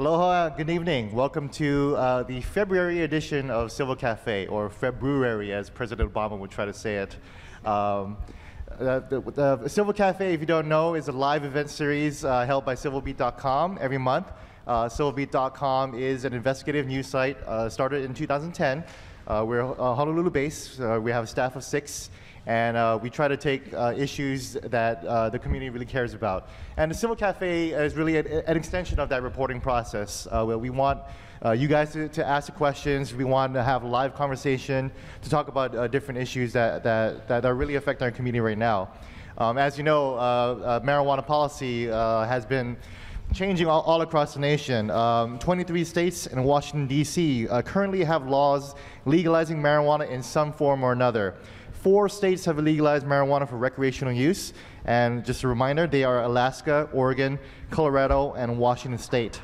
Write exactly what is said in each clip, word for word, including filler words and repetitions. Aloha, good evening. Welcome to uh, the February edition of Civil Cafe, or February, as President Obama would try to say it. Um, uh, the, the Civil Cafe, if you don't know, is a live event series uh, held by Civil beat dot com every month. Uh, Civilbeat dot com is an investigative news site uh, started in two thousand ten. Uh, we're uh, Honolulu based. Uh, we have a staff of six. And uh, we try to take uh, issues that uh, the community really cares about. And the Civil Cafe is really a, an extension of that reporting process, uh, where we want uh, you guys to, to ask the questions. We want to have a live conversation to talk about uh, different issues that, that, that are really affecting our community right now. Um, as you know, uh, uh, marijuana policy uh, has been changing all, all across the nation. Um, twenty-three states and Washington, D C uh, currently have laws legalizing marijuana in some form or another. Four states have legalized marijuana for recreational use, and just a reminder, they are Alaska, Oregon, Colorado, and Washington State.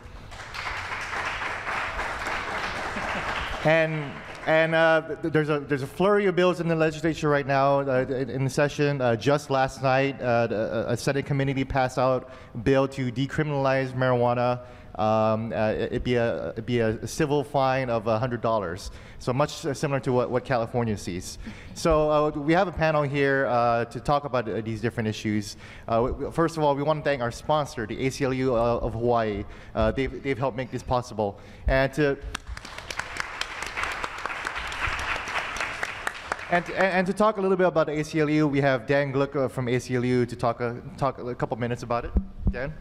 and and uh, there's a there's a flurry of bills in the legislature right now uh, in the session. Uh, just last night, uh, a Senate committee passed out a bill to decriminalize marijuana. Um, uh, it'd be a it'd be a civil fine of one hundred dollars. So much similar to what, what California sees. So uh, we have a panel here uh, to talk about uh, these different issues. Uh, first of all, we want to thank our sponsor, the A C L U of Hawaii. Uh, they've, they've helped make this possible. And to And, and to talk a little bit about the A C L U, we have Dan Gluck from A C L U to talk a, talk a couple minutes about it. Dan?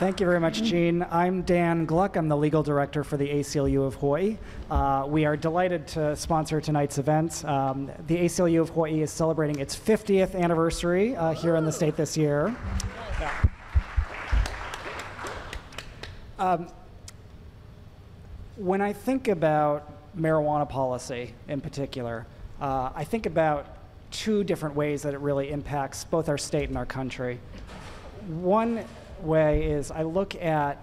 Thank you very much, Gene. I'm Dan Gluck. I'm the legal director for the A C L U of Hawaii. Uh, we are delighted to sponsor tonight's event. Um, the A C L U of Hawaii is celebrating its fiftieth anniversary uh, here in the state this year. Yeah. Um, when I think about marijuana policy in particular, uh, I think about two different ways that it really impacts both our state and our country. One way is I look at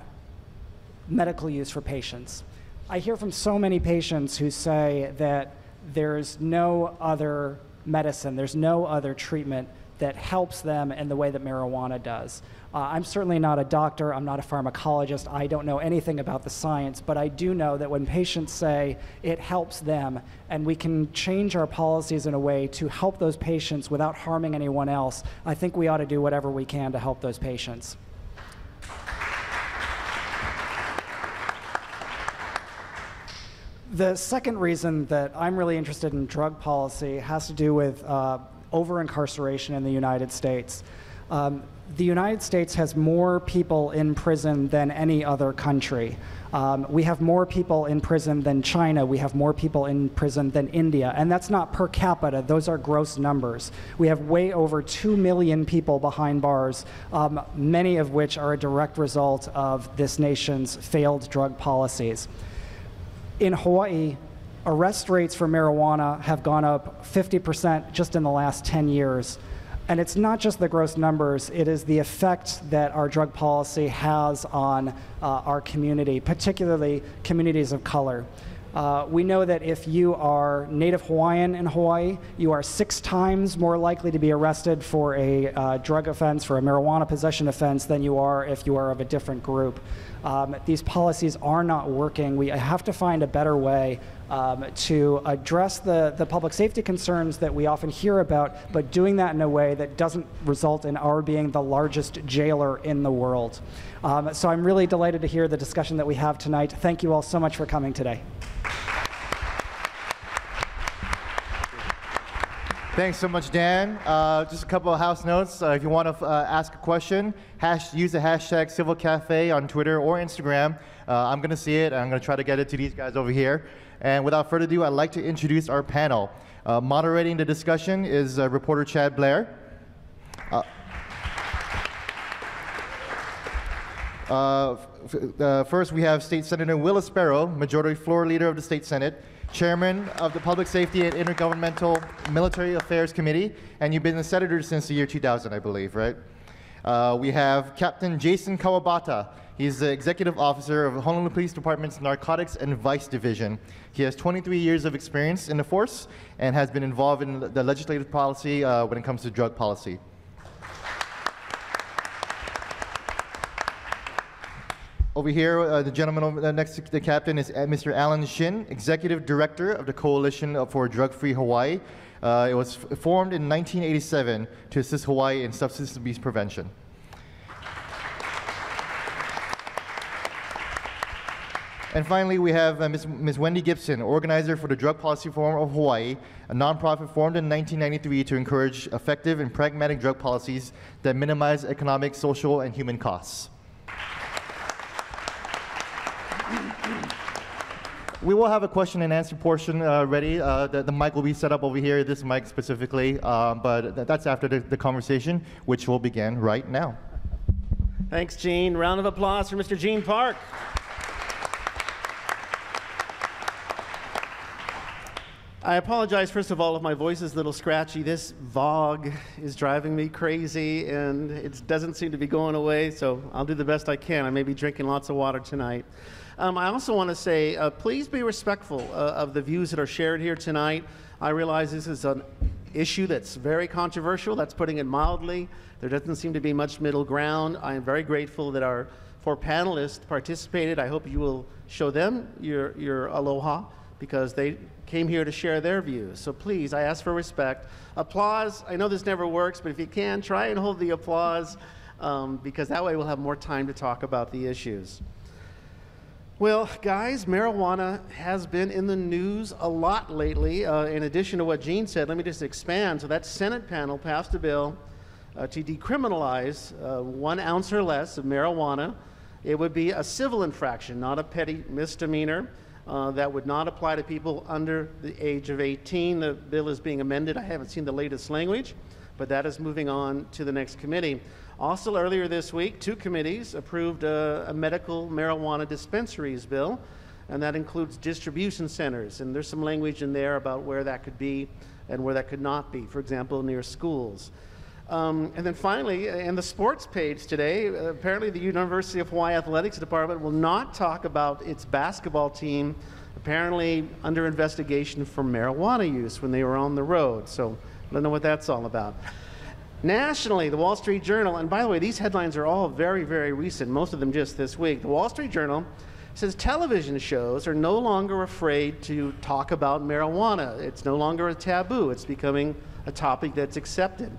medical use for patients. I hear from so many patients who say that there's no other medicine, there's no other treatment that helps them in the way that marijuana does. Uh, I'm certainly not a doctor, I'm not a pharmacologist, I don't know anything about the science, but I do know that when patients say it helps them, and we can change our policies in a way to help those patients without harming anyone else, I think we ought to do whatever we can to help those patients. The second reason that I'm really interested in drug policy has to do with uh, over-incarceration in the United States. Um, the United States has more people in prison than any other country. Um, we have more people in prison than China. We have more people in prison than India. And that's not per capita. Those are gross numbers. We have way over two million people behind bars, um, many of which are a direct result of this nation's failed drug policies. In Hawaii, arrest rates for marijuana have gone up fifty percent just in the last ten years. And it's not just the gross numbers, it is the effect that our drug policy has on uh, our community, particularly communities of color. Uh, we know that if you are Native Hawaiian in Hawaii, you are six times more likely to be arrested for a uh, drug offense, for a marijuana possession offense, than you are if you are of a different group. Um, these policies are not working. We have to find a better way um, to address the, the public safety concerns that we often hear about, but doing that in a way that doesn't result in our being the largest jailer in the world. Um, so I'm really delighted to hear the discussion that we have tonight. Thank you all so much for coming today. Thanks so much, Dan. Uh, just a couple of house notes. Uh, if you want to uh, ask a question, hash, use the hashtag CivilCafe on Twitter or Instagram. Uh, I'm going to see it, and I'm going to try to get it to these guys over here. And without further ado, I'd like to introduce our panel. Uh, moderating the discussion is uh, reporter Chad Blair. Uh, uh, uh, first, we have State Senator Will Espero, Majority Floor Leader of the State Senate, Chairman of the Public Safety and Intergovernmental Military Affairs Committee, and you've been the senator since the year two thousand, I believe, right? Uh, we have Captain Jason Kawabata. He's the executive officer of Honolulu Police Department's Narcotics and Vice Division. He has twenty-three years of experience in the force and has been involved in the legislative policy uh, when it comes to drug policy. Over here, uh, the gentleman over, uh, next to the captain is Mister Alan Shinn, Executive Director of the Coalition for Drug-Free Hawaii. Uh, it was f formed in nineteen eighty-seven to assist Hawaii in substance abuse prevention. And finally, we have uh, Miz Wendy Gibson, organizer for the Drug Policy Forum of Hawaii, a nonprofit formed in nineteen ninety-three to encourage effective and pragmatic drug policies that minimize economic, social, and human costs. We will have a question and answer portion uh, ready. Uh, the, the mic will be set up over here, this mic specifically, uh, but th that's after the, the conversation, which will begin right now. Thanks, Gene. Round of applause for Mister Gene Park. I apologize, first of all, if my voice is a little scratchy. This V O G is driving me crazy, and it doesn't seem to be going away, so I'll do the best I can. I may be drinking lots of water tonight. Um, I also want to say, uh, please be respectful uh, of the views that are shared here tonight. I realize this is an issue that's very controversial. That's putting it mildly. There doesn't seem to be much middle ground. I am very grateful that our four panelists participated. I hope you will show them your, your aloha, because they came here to share their views. So please, I ask for respect. Applause, I know this never works, but if you can, try and hold the applause, um, because that way we'll have more time to talk about the issues. Well, guys, marijuana has been in the news a lot lately. Uh, in addition to what Gene said, let me just expand. So that Senate panel passed a bill uh, to decriminalize uh, one ounce or less of marijuana. It would be a civil infraction, not a petty misdemeanor. Uh, that would not apply to people under the age of eighteen. The bill is being amended. I haven't seen the latest language, but that is moving on to the next committee. Also, earlier this week, two committees approved a, a medical marijuana dispensaries bill, and that includes distribution centers. And there's some language in there about where that could be and where that could not be, for example, near schools. Um, and then finally, in the sports page today, apparently the University of Hawaii Athletics Department will not talk about its basketball team, apparently under investigation for marijuana use when they were on the road. So I don't know what that's all about. Nationally, the Wall Street Journal, and by the way, these headlines are all very, very recent, most of them just this week. The Wall Street Journal says television shows are no longer afraid to talk about marijuana. It's no longer a taboo. It's becoming a topic that's accepted.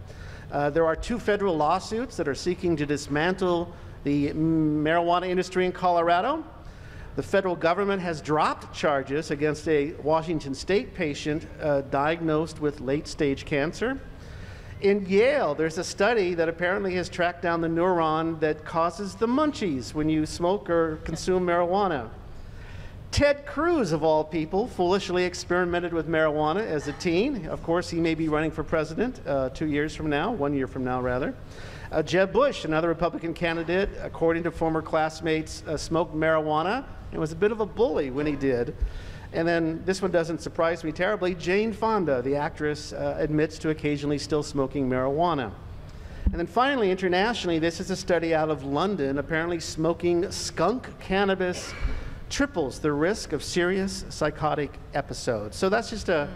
Uh, there are two federal lawsuits that are seeking to dismantle the marijuana industry in Colorado. The federal government has dropped charges against a Washington State patient uh, diagnosed with late-stage cancer. In Yale, there's a study that apparently has tracked down the neuron that causes the munchies when you smoke or consume marijuana. Ted Cruz, of all people, foolishly experimented with marijuana as a teen. Of course, he may be running for president uh, two years from now, one year from now, rather. Uh, Jeb Bush, another Republican candidate, according to former classmates, uh, smoked marijuana and was a bit of a bully when he did. And then this one doesn't surprise me terribly. Jane Fonda, the actress, uh, admits to occasionally still smoking marijuana. And then finally, internationally, this is a study out of London. Apparently, smoking skunk cannabis triples the risk of serious psychotic episodes. So that's just a,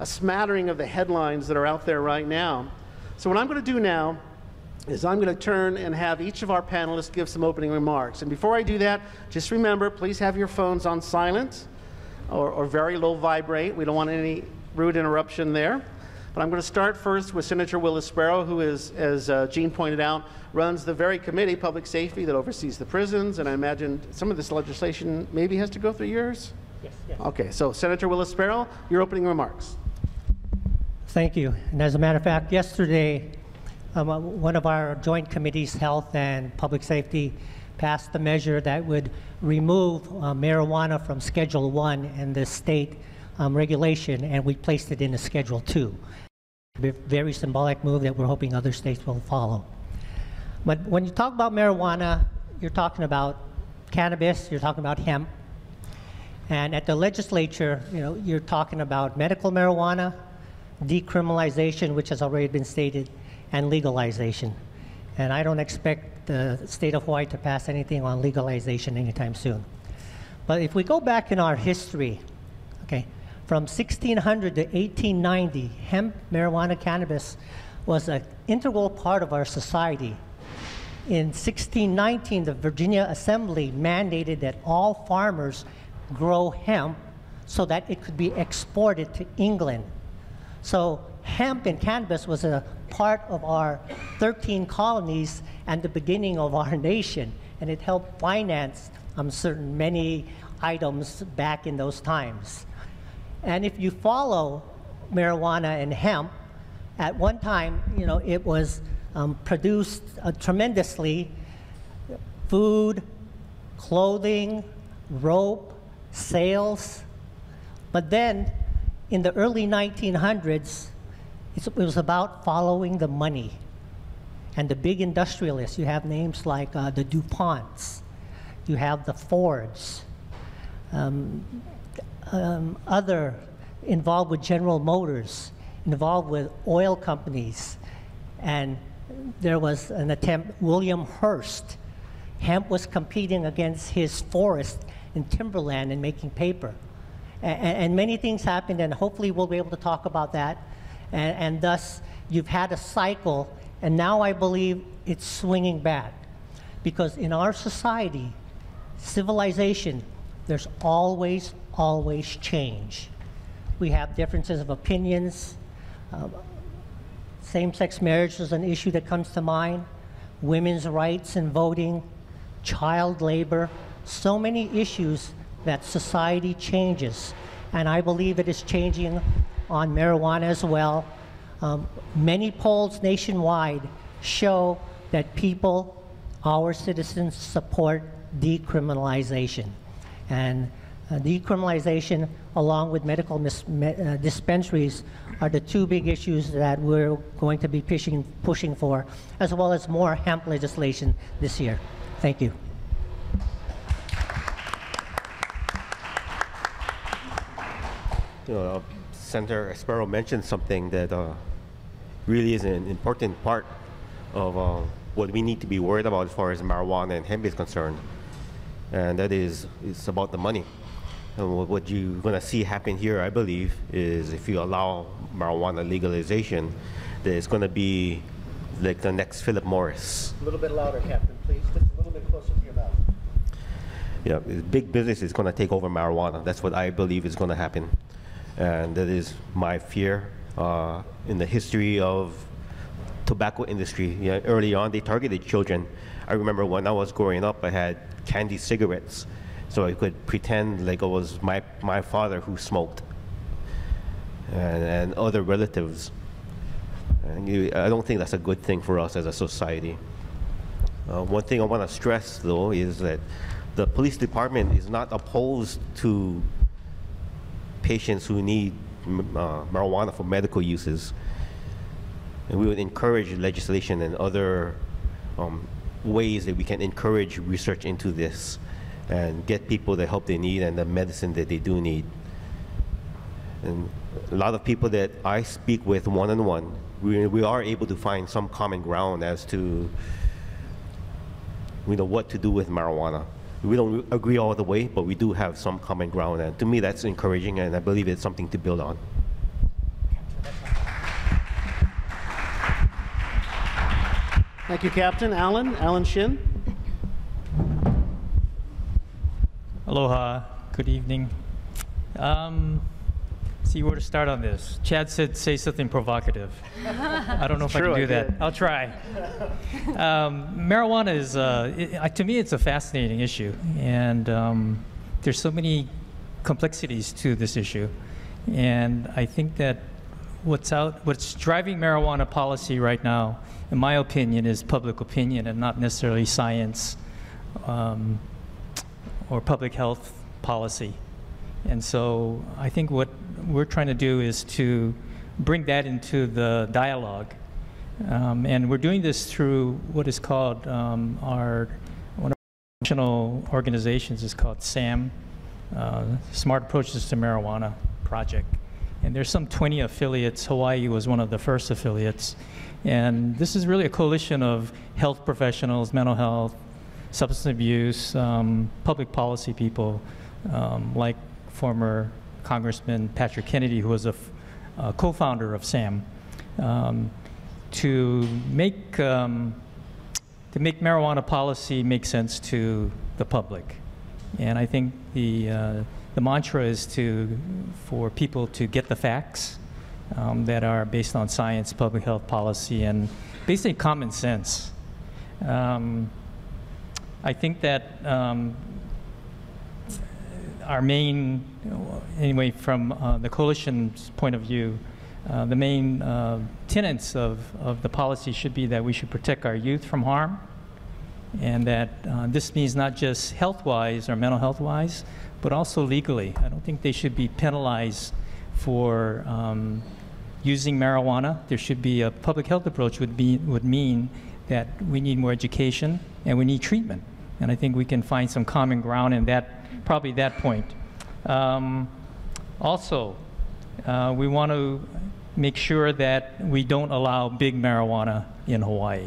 a smattering of the headlines that are out there right now. So what I'm going to do now is I'm going to turn and have each of our panelists give some opening remarks. And before I do that, just remember, please have your phones on silent or, or very low vibrate. We don't want any rude interruption there. But I'm going to start first with Senator Will Espero, who is, as uh, Gene pointed out, runs the very committee, Public Safety, that oversees the prisons. And I imagine some of this legislation maybe has to go through yours? Yes. yes. Okay. So, Senator Will Espero, your opening remarks. Thank you. And as a matter of fact, yesterday, um, one of our joint committees, Health and Public Safety, passed the measure that would remove uh, marijuana from Schedule one in the state um, regulation, and we placed it into Schedule two. Very symbolic move that we're hoping other states will follow. But when you talk about marijuana, you're talking about cannabis, you're talking about hemp. And at the legislature, you know, you're talking about medical marijuana, decriminalization, which has already been stated, and legalization. And I don't expect the state of Hawaii to pass anything on legalization anytime soon. But if we go back in our history, okay, from sixteen hundred to eighteen ninety, hemp, marijuana, cannabis was an integral part of our society. In sixteen nineteen, the Virginia Assembly mandated that all farmers grow hemp so that it could be exported to England. So hemp and cannabis was a part of our thirteen colonies and the beginning of our nation, and it helped finance um, certain many items back in those times. And if you follow marijuana and hemp, at one time, you know, it was um, produced uh, tremendously. Food, clothing, rope, sales. But then, in the early nineteen hundreds, it's, it was about following the money. And the big industrialists, you have names like uh, the DuPonts, you have the Fords, um, um, other involved with General Motors, involved with oil companies. And there was an attempt, William Hearst. Hemp was competing against his forest and timberland and making paper. And, and many things happened, and hopefully we'll be able to talk about that. And, and thus, you've had a cycle, and now I believe it's swinging back. Because in our society, civilization, there's always, always change. We have differences of opinions. Uh, same-sex marriage is an issue that comes to mind, women's rights and voting, child labor, so many issues that society changes. And I believe it is changing on marijuana as well. Um, many polls nationwide show that people, our citizens, support decriminalization. And uh, decriminalization, along with medical mis me uh, dispensaries, are the two big issues that we're going to be pushing, pushing for, as well as more hemp legislation this year. Thank you. You know, uh, Senator Espero mentioned something that uh, really is an important part of uh, what we need to be worried about as far as marijuana and hemp is concerned, and that is, it's about the money. And what you're going to see happen here, I believe, is if you allow marijuana legalization, there's going to be like the next Philip Morris. A little bit louder, Captain, please. Just a little bit closer to your mouth. Yeah, big business is going to take over marijuana. That's what I believe is going to happen. And that is my fear uh, in the history of tobacco industry. Yeah, early on, they targeted children. I remember when I was growing up, I had candy cigarettes. So I could pretend like it was my, my father who smoked, and, and other relatives. And you, I don't think that's a good thing for us as a society. Uh, one thing I want to stress, though, is that the police department is not opposed to patients who need uh, marijuana for medical uses. And we would encourage legislation and other um, ways that we can encourage research into this and get people the help they need and the medicine that they do need. And a lot of people that I speak with one-on-one, we, we are able to find some common ground as to, you know, what to do with marijuana. We don't agree all the way, but we do have some common ground, and to me that's encouraging, and I believe it's something to build on. Thank you, Captain. Alan, Alan Shinn. Aloha, good evening. Um, see where to start on this. Chad said, say something provocative. I don't know it's if true, I can do I that. I'll try. Um, marijuana is, uh, it, to me, it's a fascinating issue. And um, there's so many complexities to this issue. And I think that what's, out, what's driving marijuana policy right now, in my opinion, is public opinion and not necessarily science. Um, or public health policy. And so I think what we're trying to do is to bring that into the dialogue. Um, and we're doing this through what is called um, our, one of our national organizations is called SAM, uh, Smart Approaches to Marijuana Project. And there's some twenty affiliates. Hawaii was one of the first affiliates. And this is really a coalition of health professionals, mental health, substance abuse, um, public policy people, um, like former Congressman Patrick Kennedy, who was a, a co-founder of SAM, um, to make um, to make marijuana policy make sense to the public. And I think the, uh, the mantra is to, for people to get the facts um, that are based on science, public health policy, and basically common sense. Um, I think that um, our main, anyway, from uh, the coalition's point of view, uh, the main uh, tenets of, of the policy should be that we should protect our youth from harm, and that uh, this means not just health-wise or mental health-wise, but also legally. I don't think they should be penalized for um, using marijuana. There should be a public health approach would be, would mean that we need more education and we need treatment. And I think we can find some common ground in that, probably that point. Um, also, uh, we want to make sure that we don't allow big marijuana in Hawaii.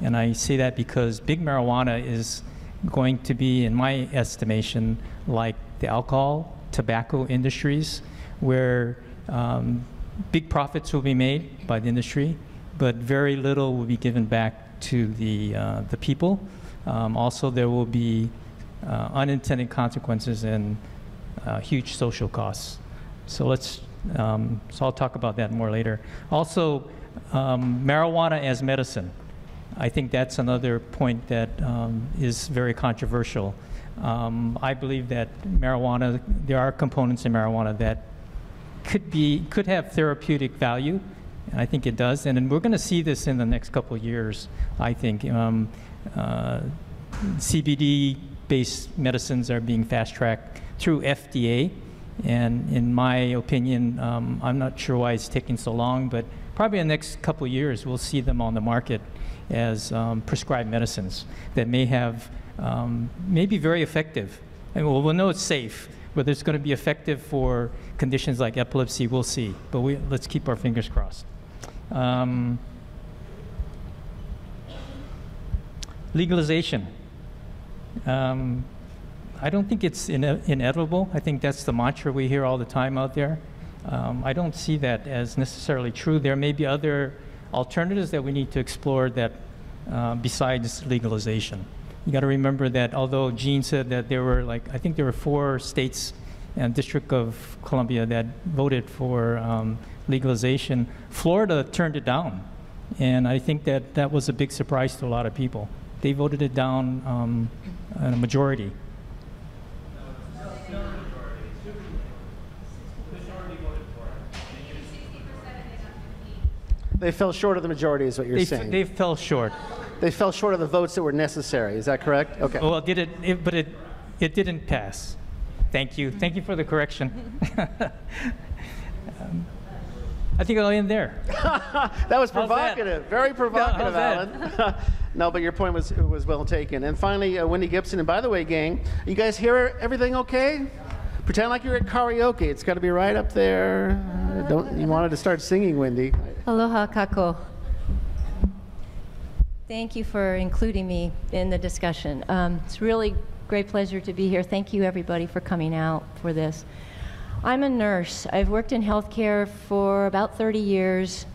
And I say that because big marijuana is going to be, in my estimation, like the alcohol, tobacco industries, where um, big profits will be made by the industry, but very little will be given back to the, uh, the people. Um, also, there will be uh, unintended consequences and uh, huge social costs. So let's, um, so I'll talk about that more later. Also, um, marijuana as medicine. I think that's another point that um, is very controversial. Um, I believe that marijuana, there are components in marijuana that could be, could have therapeutic value, and I think it does. And, and we're going to see this in the next couple of years, I think. Um, uh, C B D-based medicines are being fast-tracked through F D A, and in my opinion, um, I'm not sure why it's taking so long, but probably in the next couple of years, we'll see them on the market as um, prescribed medicines that may have, um, may be very effective. And we'll, we'll know it's safe. Whether it's going to be effective for conditions like epilepsy, we'll see. But we, let's keep our fingers crossed. Um, legalization. Um, I don't think it's in, inevitable. I think that's the mantra we hear all the time out there. Um, I don't see that as necessarily true. There may be other alternatives that we need to explore that uh, besides legalization. You got to remember that although Gene said that there were like, I think there were four states and District of Columbia that voted for um, legalization, Florida turned it down. And I think that that was a big surprise to a lot of people. They voted it down um, in a majority. They fell short of the majority is what you're they saying. They fell short. They fell short of the votes that were necessary. Is that correct? Okay. Well, did it, it but it, it didn't pass. Thank you. Thank you for the correction. um, I think I'll end there. That was provocative. That? Very provocative, no, Alan. No, but your point was, was well taken. And finally, uh, Wendy Gibson. And by the way, gang, you guys hear everything okay? Pretend like you're at karaoke. It's got to be right up there. Uh, don't, you wanted to start singing, Wendy. Aloha kako. Thank you for including me in the discussion. Um, it's really a great pleasure to be here. Thank you, everybody, for coming out for this. I'm a nurse. I've worked in healthcare for about thirty years.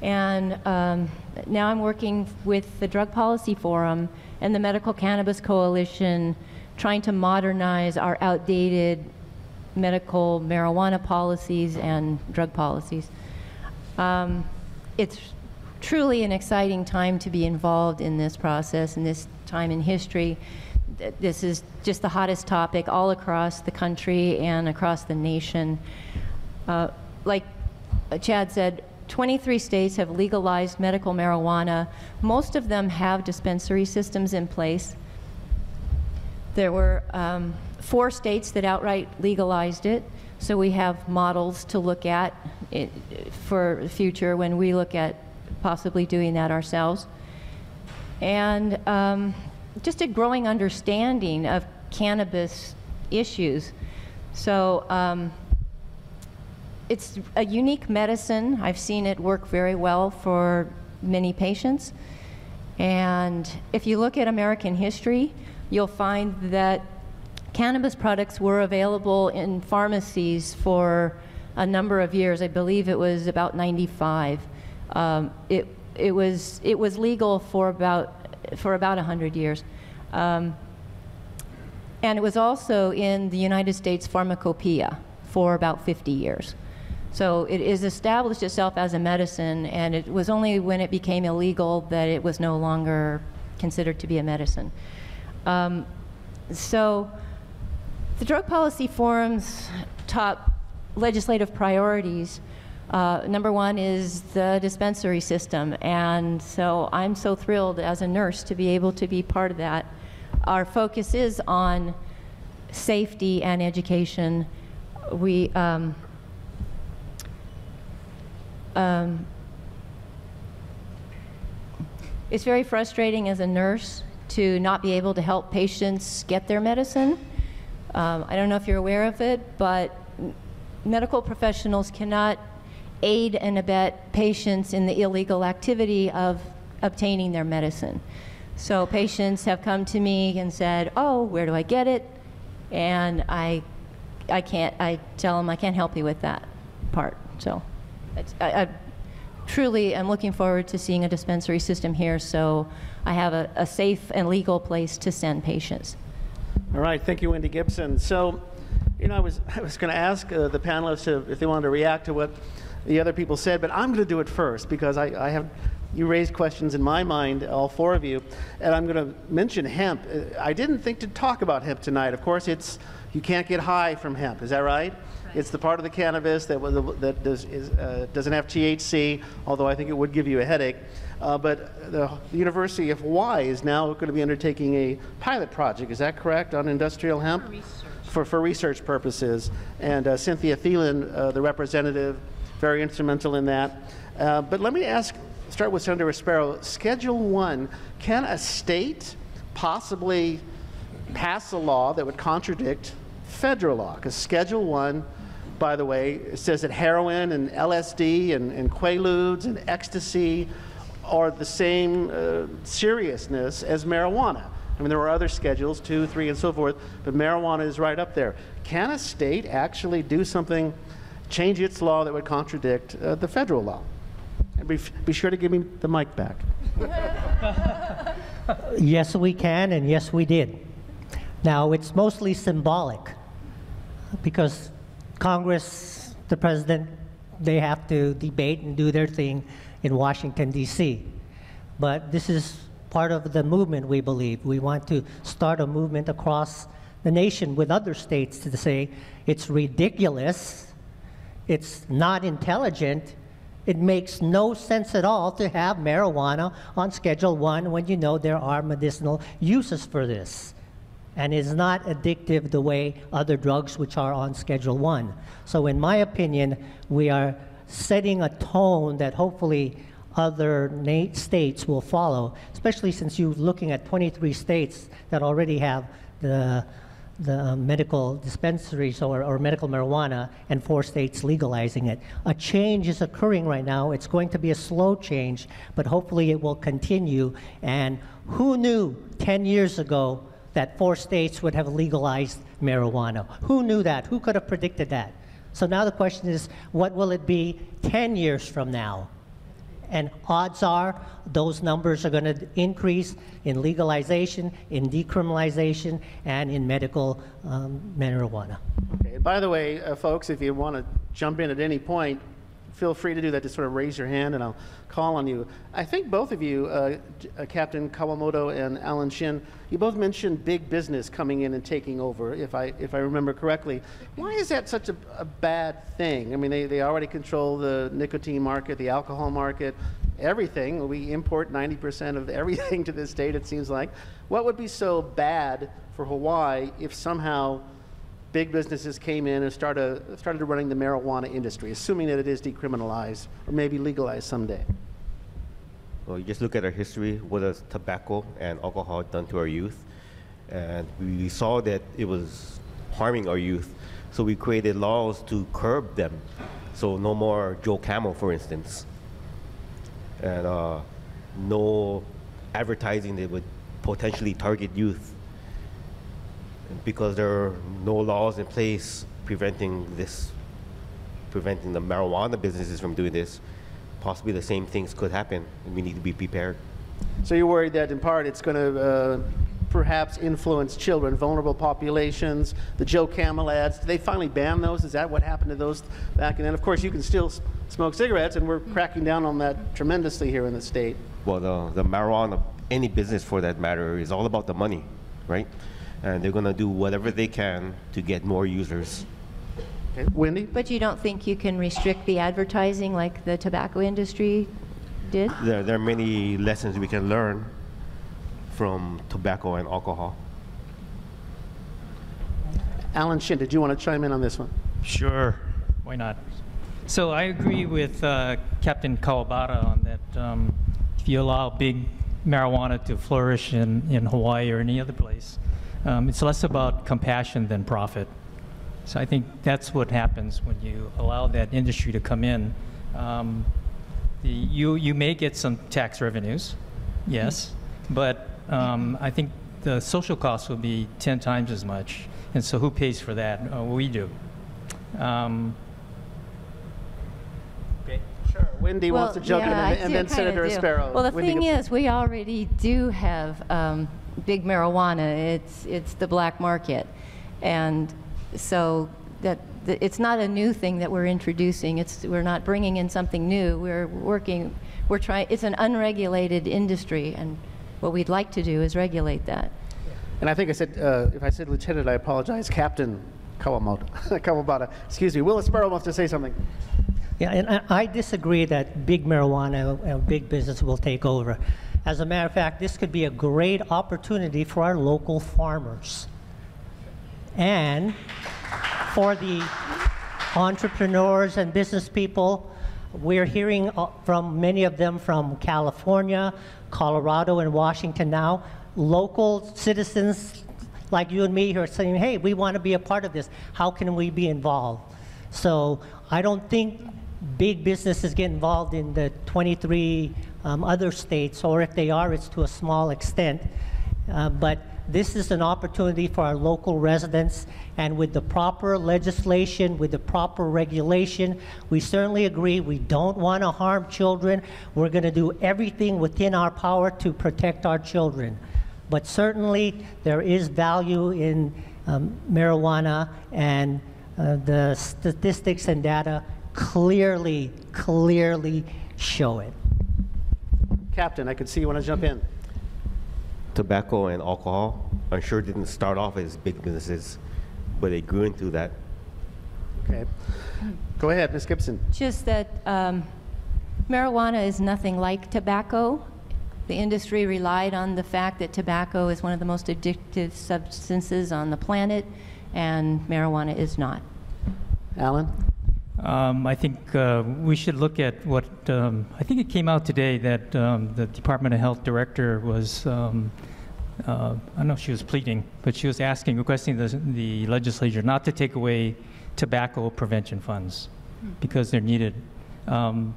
And um, now I'm working with the Drug Policy Forum and the Medical Cannabis Coalition, trying to modernize our outdated medical marijuana policies and drug policies. Um, it's truly an exciting time to be involved in this process and this time in history. This is just the hottest topic all across the country and across the nation. Uh, like Chad said, twenty-three states have legalized medical marijuana. Most of them have dispensary systems in place. There were um, four states that outright legalized it, so we have models to look at it, for the future when we look at possibly doing that ourselves. And um, just a growing understanding of cannabis issues. So um, it's a unique medicine. I've seen it work very well for many patients. And if you look at American history, you'll find that cannabis products were available in pharmacies for a number of years. I believe it was about ninety-five. Um, it, it, was, it was legal for about for about one hundred years. Um, and it was also in the United States Pharmacopoeia for about fifty years. So it has established itself as a medicine, and it was only when it became illegal that it was no longer considered to be a medicine. Um, so the Drug Policy Forum's top legislative priorities, uh, number one is the dispensary system. And so I'm so thrilled as a nurse to be able to be part of that. Our focus is on safety and education. We, um, Um, it's very frustrating as a nurse to not be able to help patients get their medicine. Um, I don't know if you're aware of it, but medical professionals cannot aid and abet patients in the illegal activity of obtaining their medicine. So patients have come to me and said, "Oh, where do I get it?" And I, I can't. I tell them I can't help you with that part. So. I, I truly am looking forward to seeing a dispensary system here, so I have a, a safe and legal place to send patients. All right, thank you, Wendy Gibson. So, you know, I was I was going to ask uh, the panelists if, if they wanted to react to what the other people said, but I'm going to do it first because I, I have you raised questions in my mind, all four of you, and I'm going to mention hemp. I didn't think to talk about hemp tonight. Of course, it's you can't get high from hemp. Is that right? It's the part of the cannabis that, that does, is, uh, doesn't have T H C, although I think it would give you a headache. Uh, but the University of Hawaii is now going to be undertaking a pilot project, is that correct, on industrial hemp? For research. For, for research purposes. And uh, Cynthia Thielen, uh, the representative, very instrumental in that. Uh, but let me ask, start with Senator Espero. Schedule one, can a state possibly pass a law that would contradict federal law? Because Schedule one, by the way, it says that heroin and L S D and, and quaaludes and ecstasy are the same uh, seriousness as marijuana. I mean, there are other schedules, two, three, and so forth, but marijuana is right up there. Can a state actually do something, change its law that would contradict uh, the federal law? And be, be sure to give me the mic back. Yes, we can, and yes, we did. Now, it's mostly symbolic because Congress, the president, they have to debate and do their thing in Washington, D C. But this is part of the movement, we believe. We want to start a movement across the nation with other states to say it's ridiculous, it's not intelligent, it makes no sense at all to have marijuana on Schedule one when you know there are medicinal uses for this. And is not addictive the way other drugs which are on Schedule one. So in my opinion, we are setting a tone that hopefully other states will follow, especially since you're looking at twenty-three states that already have the, the medical dispensaries or, or medical marijuana and four states legalizing it. A change is occurring right now. It's going to be a slow change, but hopefully it will continue. And who knew ten years ago that four states would have legalized marijuana? Who knew that? Who could have predicted that? So now the question is, what will it be ten years from now? And odds are those numbers are going to increase in legalization, in decriminalization, and in medical um, marijuana. Okay. By the way, uh, folks, if you want to jump in at any point, feel free to do that. Just sort of raise your hand and I'll call on you. I think both of you, uh, uh, Captain Kawamoto and Alan Shinn, you both mentioned big business coming in and taking over, if I, if I remember correctly. Why is that such a, a bad thing? I mean, they, they already control the nicotine market, the alcohol market, everything. We import ninety percent of everything to this state, it seems like. What would be so bad for Hawaii if somehow big businesses came in and started, started running the marijuana industry, assuming that it is decriminalized or maybe legalized someday? Well, you just look at our history, what has tobacco and alcohol done to our youth? And we saw that it was harming our youth, so we created laws to curb them. So no more Joe Camel, for instance, and uh, no advertising that would potentially target youth, because there are no laws in place preventing this, preventing the marijuana businesses from doing this. Possibly the same things could happen, and we need to be prepared. So you're worried that in part it's going to uh, perhaps influence children, vulnerable populations, the Joe Camel ads. Did they finally ban those? Is that what happened to those back then? Of course, you can still smoke cigarettes, and we're cracking down on that tremendously here in the state. Well, the, the marijuana, any business for that matter, is all about the money, right? And they're going to do whatever they can to get more users. Okay. Wendy? But you don't think you can restrict the advertising like the tobacco industry did? There, there are many lessons we can learn from tobacco and alcohol. Alan Shinn, did you want to chime in on this one? Sure, why not? So I agree with uh, Captain Kawabata on that. Um, if you allow big marijuana to flourish in, in Hawaii or any other place, um, it's less about compassion than profit. So I think that's what happens when you allow that industry to come in. Um, the, you, you may get some tax revenues, yes, but um, I think the social costs will be ten times as much. And so who pays for that? Uh, we do. Um, Wendy well, wants to jump yeah, in, and, and then Senator Espero. Well, the Wendy thing is, we already do have um, big marijuana. It's it's the black market, and so that th it's not a new thing that we're introducing. It's we're not bringing in something new. We're working. We're trying. It's an unregulated industry, and what we'd like to do is regulate that. And I think I said, uh, if I said Lieutenant, I apologize, Captain Kawabata. Excuse me. Will Espero wants to say something. Yeah, and I disagree that big marijuana and big business will take over. As a matter of fact, this could be a great opportunity for our local farmers and for the entrepreneurs and business people. We're hearing from many of them from California, Colorado, and Washington now. Local citizens like you and me who are saying, hey, we want to be a part of this. How can we be involved? So I don't think big businesses get involved in the twenty-three um, other states, or if they are, it's to a small extent. Uh, but this is an opportunity for our local residents, and with the proper legislation, with the proper regulation, we certainly agree we don't want to harm children. We're going to do everything within our power to protect our children. But certainly there is value in um, marijuana, and uh, the statistics and data clearly, clearly show it. Captain, I could see you want to jump in. Tobacco and alcohol, I'm sure, didn't start off as big businesses, but they grew into that. Okay. Go ahead, Miz Gibson. Just that um, marijuana is nothing like tobacco. The industry relied on the fact that tobacco is one of the most addictive substances on the planet, and marijuana is not. Alan? Um, I think uh, we should look at what, um, I think it came out today that um, the Department of Health director was, um, uh, I don't know if she was pleading, but she was asking, requesting the, the legislature not to take away tobacco prevention funds because they're needed. Um,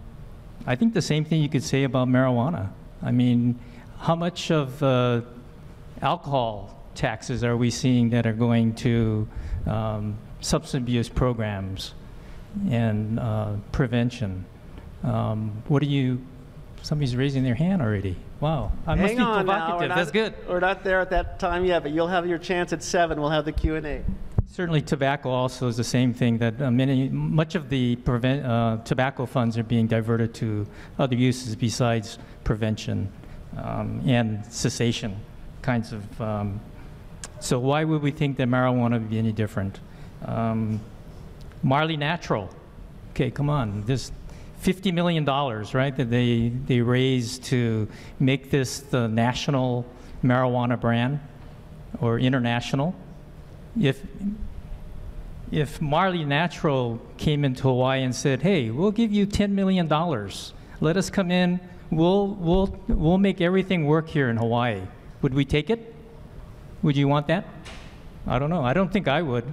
I think the same thing you could say about marijuana. I mean, how much of uh, alcohol taxes are we seeing that are going to um, substance abuse programs and uh, prevention? Um, what do you, somebody's raising their hand already. Wow, I must be provocative, that's good. We're not there at that time yet, but you'll have your chance at seven, we'll have the Q and A. Certainly tobacco also is the same thing, that uh, many, much of the prevent, uh, tobacco funds are being diverted to other uses besides prevention um, and cessation kinds of, um, so why would we think that marijuana would be any different? Um, Marley Natural, okay, come on. This fifty million dollars, right, that they, they raised to make this the national marijuana brand or international. If, if Marley Natural came into Hawaii and said, hey, we'll give you ten million dollars. Let us come in, we'll, we'll, we'll make everything work here in Hawaii. Would we take it? Would you want that? I don't know, I don't think I would.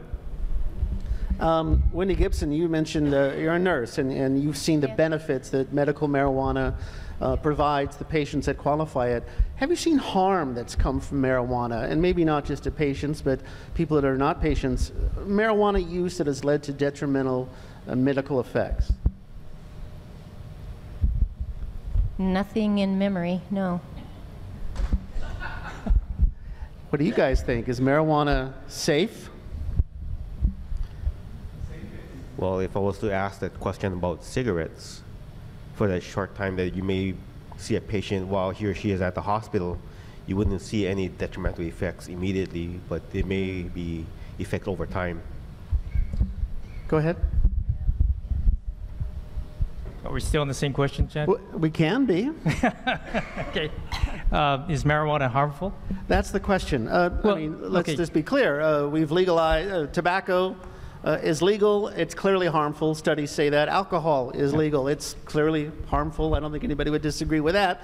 Um, Wendy Gibson, you mentioned uh, you're a nurse, and, and you've seen the benefits that medical marijuana uh, provides the patients that qualify it. Have you seen harm that's come from marijuana? And maybe not just to patients, but people that are not patients. Marijuana use that has led to detrimental uh, medical effects? Nothing in memory, no. What do you guys think? Is marijuana safe? Well, if I was to ask that question about cigarettes, for that short time that you may see a patient while he or she is at the hospital, you wouldn't see any detrimental effects immediately, but there may be effects over time. Go ahead. Are we still on the same question, Chad? We can be. Okay. Uh, is marijuana harmful? That's the question. Uh, well, I mean, let's okay. just be clear. Uh, we've legalized uh, tobacco. Uh, is legal, it's clearly harmful. Studies say that. Alcohol is legal, it's clearly harmful. I don't think anybody would disagree with that.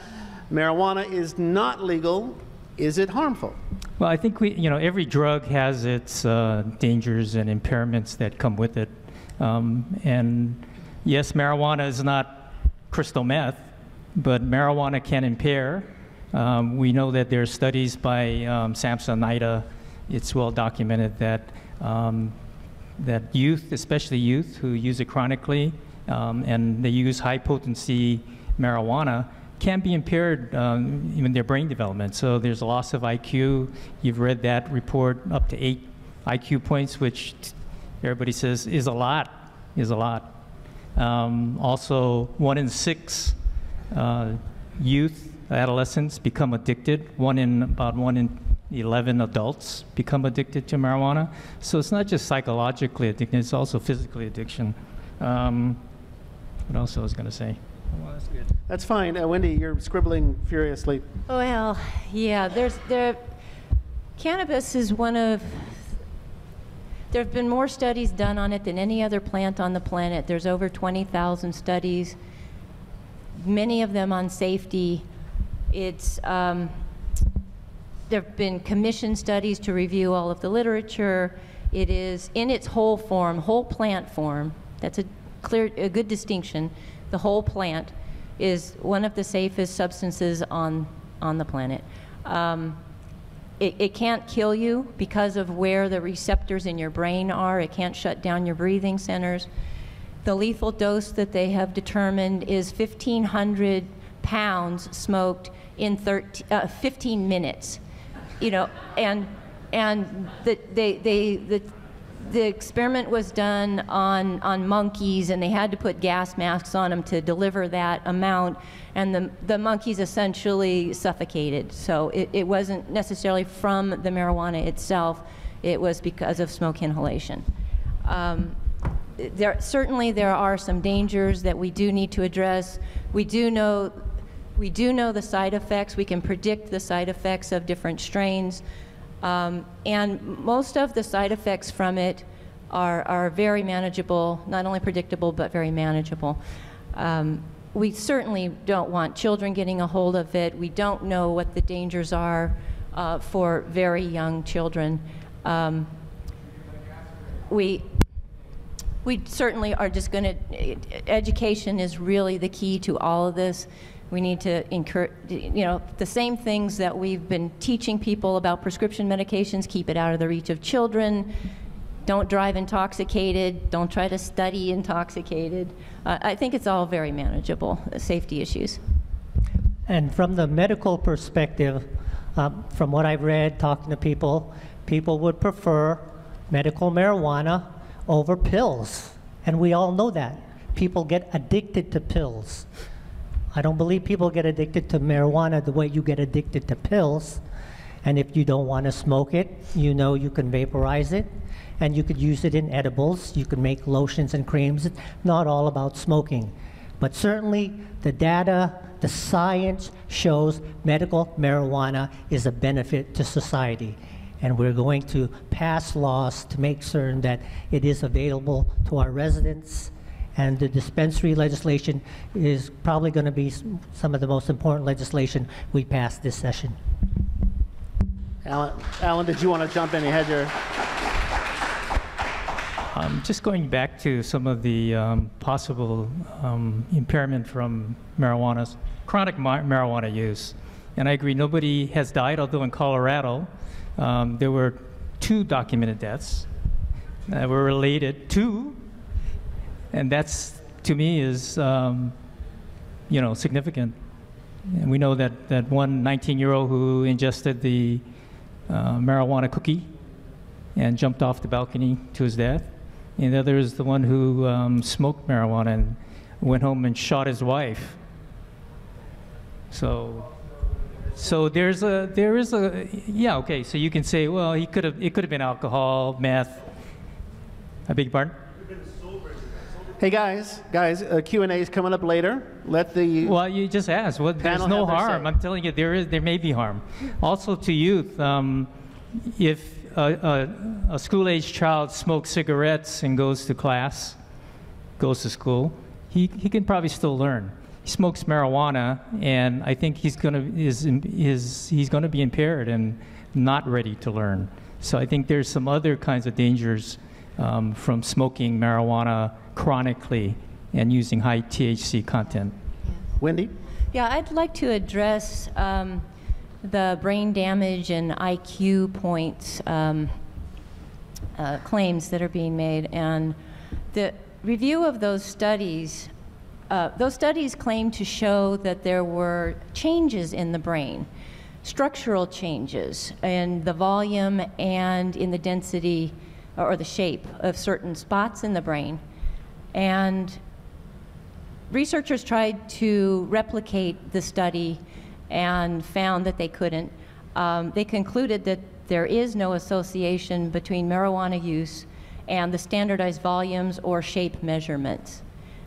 Marijuana is not legal. Is it harmful? Well, I think we, you know, every drug has its uh, dangers and impairments that come with it. Um, and yes, marijuana is not crystal meth, but marijuana can impair. Um, we know that there are studies by um, SAMHSA, it's well documented that um, that youth, especially youth who use it chronically, um, and they use high potency marijuana, can be impaired um, in their brain development. So there's a loss of I Q. You've read that report, up to eight I Q points, which everybody says is a lot, is a lot. Um, also, one in six uh, youth, adolescents become addicted, one in about one in eleven adults become addicted to marijuana. So it's not just psychologically addicted, it's also physically addiction. Um, what else I was going to say? Well, that's good. That's fine. Uh, Wendy, you're scribbling furiously. Well, yeah, there's there. Cannabis is one of, there have been more studies done on it than any other plant on the planet. There's over twenty thousand studies, many of them on safety. It's, um, there have been commission studies to review all of the literature. It is in its whole form, whole plant form. That's a clear, a good distinction. The whole plant is one of the safest substances on on the planet. Um, it, it can't kill you because of where the receptors in your brain are. It can't shut down your breathing centers. The lethal dose that they have determined is fifteen hundred pounds smoked in thirteen, uh, fifteen minutes. You know, and and the, they they the the experiment was done on on monkeys, and they had to put gas masks on them to deliver that amount, and the the monkeys essentially suffocated. So it, it wasn't necessarily from the marijuana itself; it was because of smoke inhalation. Um, there certainly there are some dangers that we do need to address. We do know. We do know the side effects. We can predict the side effects of different strains. Um, and most of the side effects from it are, are very manageable, not only predictable, but very manageable. Um, we certainly don't want children getting a hold of it. We don't know what the dangers are uh, for very young children. Um, we. We certainly are just going to, education is really the key to all of this. We need to encourage, you know, the same things that we've been teaching people about prescription medications, keep it out of the reach of children, don't drive intoxicated, don't try to study intoxicated. Uh, I think it's all very manageable, uh, safety issues. And from the medical perspective, um, from what I've read, talking to people, people would prefer medical marijuana over pills, and we all know that. People get addicted to pills. I don't believe people get addicted to marijuana the way you get addicted to pills, and if you don't want to smoke it, you know you can vaporize it, and you could use it in edibles, you can make lotions and creams. It's not all about smoking, but certainly the data, the science shows medical marijuana is a benefit to society. And we're going to pass laws to make certain that it is available to our residents. And the dispensary legislation is probably going to be some of the most important legislation we pass this session. Alan, Alan did you want to jump in ahead here? Um, just going back to some of the um, possible um, impairment from marijuana, chronic ma marijuana use. And I agree, nobody has died, although in Colorado, Um, there were two documented deaths that were related to, and that's, to me, is, um, you know, significant. And we know that, that one nineteen-year-old who ingested the uh, marijuana cookie and jumped off the balcony to his death. And the other is the one who um, smoked marijuana and went home and shot his wife. So, so there's a, there is a, yeah, okay. So you can say, well, he could have, it could have been alcohol, meth. I beg your pardon? Hey guys, guys, uh, Q and A is coming up later. Let the well, you just asked. Well, there's no harm. I'm telling you, there is, there may be harm. Also to youth, um, if a, a, a school-aged child smokes cigarettes and goes to class, goes to school, he he can probably still learn. He smokes marijuana, and I think he's gonna is is he's gonna be impaired and not ready to learn. So I think there's some other kinds of dangers um, from smoking marijuana chronically and using high T H C content. Yeah. Wendy? Yeah, I'd like to address um, the brain damage and I Q points um, uh, claims that are being made. And the review of those studies, uh, those studies claim to show that there were changes in the brain, structural changes in the volume and in the density or the shape of certain spots in the brain. And researchers tried to replicate the study and found that they couldn't. Um, they concluded that there is no association between marijuana use and the standardized volumes or shape measurements.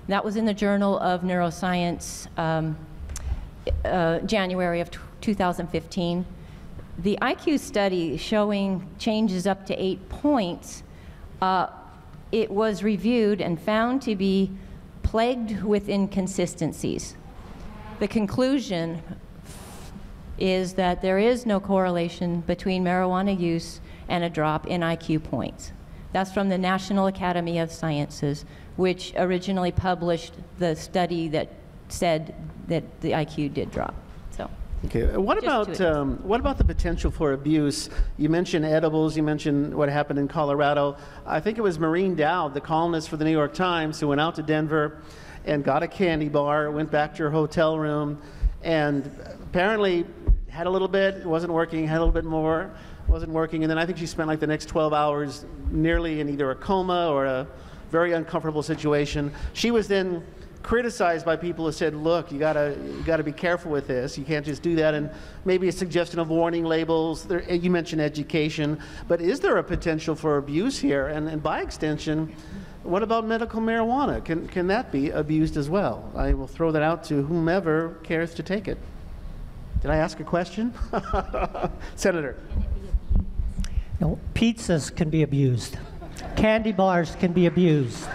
That was in the Journal of Neuroscience, um, uh, January of two thousand fifteen. The I Q study showing changes up to eight points, uh, it was reviewed and found to be plagued with inconsistencies. The conclusion is that there is no correlation between marijuana use and a drop in I Q points. That's from the National Academy of Sciences, which originally published the study that said that the I Q did drop. So. Okay. What about um, what about the potential for abuse? You mentioned edibles. You mentioned what happened in Colorado. I think it was Maureen Dowd, the columnist for the New York Times, who went out to Denver and got a candy bar, went back to her hotel room, and apparently had a little bit. It wasn't working. Had a little bit more. Wasn't working. And then I think she spent like the next twelve hours nearly in either a coma or a very uncomfortable situation. She was then criticized by people who said, look, you gotta, you gotta be careful with this. You can't just do that. And maybe a suggestion of warning labels. There, you mentioned education. But is there a potential for abuse here? And, and by extension, what about medical marijuana? Can, can that be abused as well? I will throw that out to whomever cares to take it. Did I ask a question? Senator. No, pizzas can be abused. Candy bars can be abused.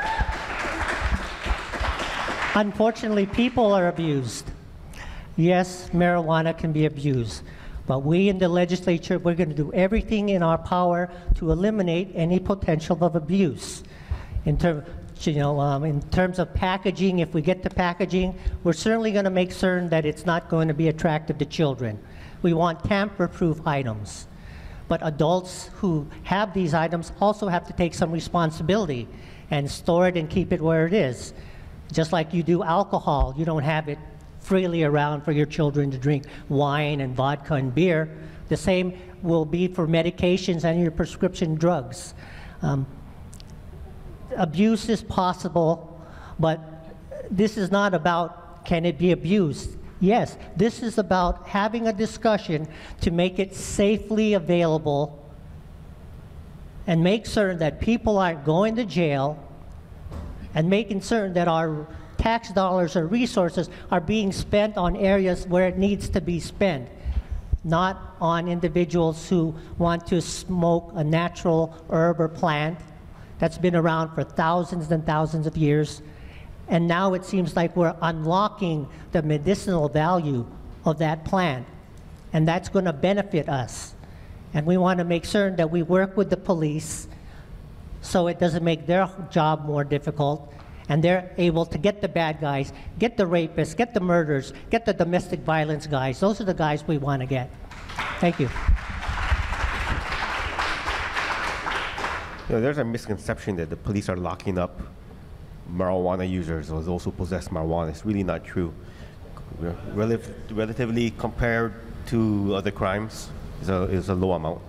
Unfortunately, people are abused. Yes, marijuana can be abused, but we in the legislature, we're going to do everything in our power to eliminate any potential of abuse. In terms, you know, um, in terms of packaging, if we get to packaging, we're certainly going to make certain that it's not going to be attractive to children. We want tamper-proof items, but adults who have these items also have to take some responsibility and store it and keep it where it is. Just like you do alcohol, you don't have it freely around for your children to drink wine and vodka and beer. The same will be for medications and your prescription drugs. Um, abuse is possible, but this is not about can it be abused. Yes, this is about having a discussion to make it safely available and make certain that people aren't going to jail, and making certain that our tax dollars or resources are being spent on areas where it needs to be spent, not on individuals who want to smoke a natural herb or plant that's been around for thousands and thousands of years. And now it seems like we're unlocking the medicinal value of that plant, and that's going to benefit us. And we want to make certain that we work with the police so it doesn't make their job more difficult, and they're able to get the bad guys, get the rapists, get the murderers, get the domestic violence guys. Those are the guys we want to get. Thank you. You know, there's a misconception that the police are locking up marijuana users or those who possess marijuana. It's really not true. Relative, relatively compared to other crimes, it's a, it's a low amount.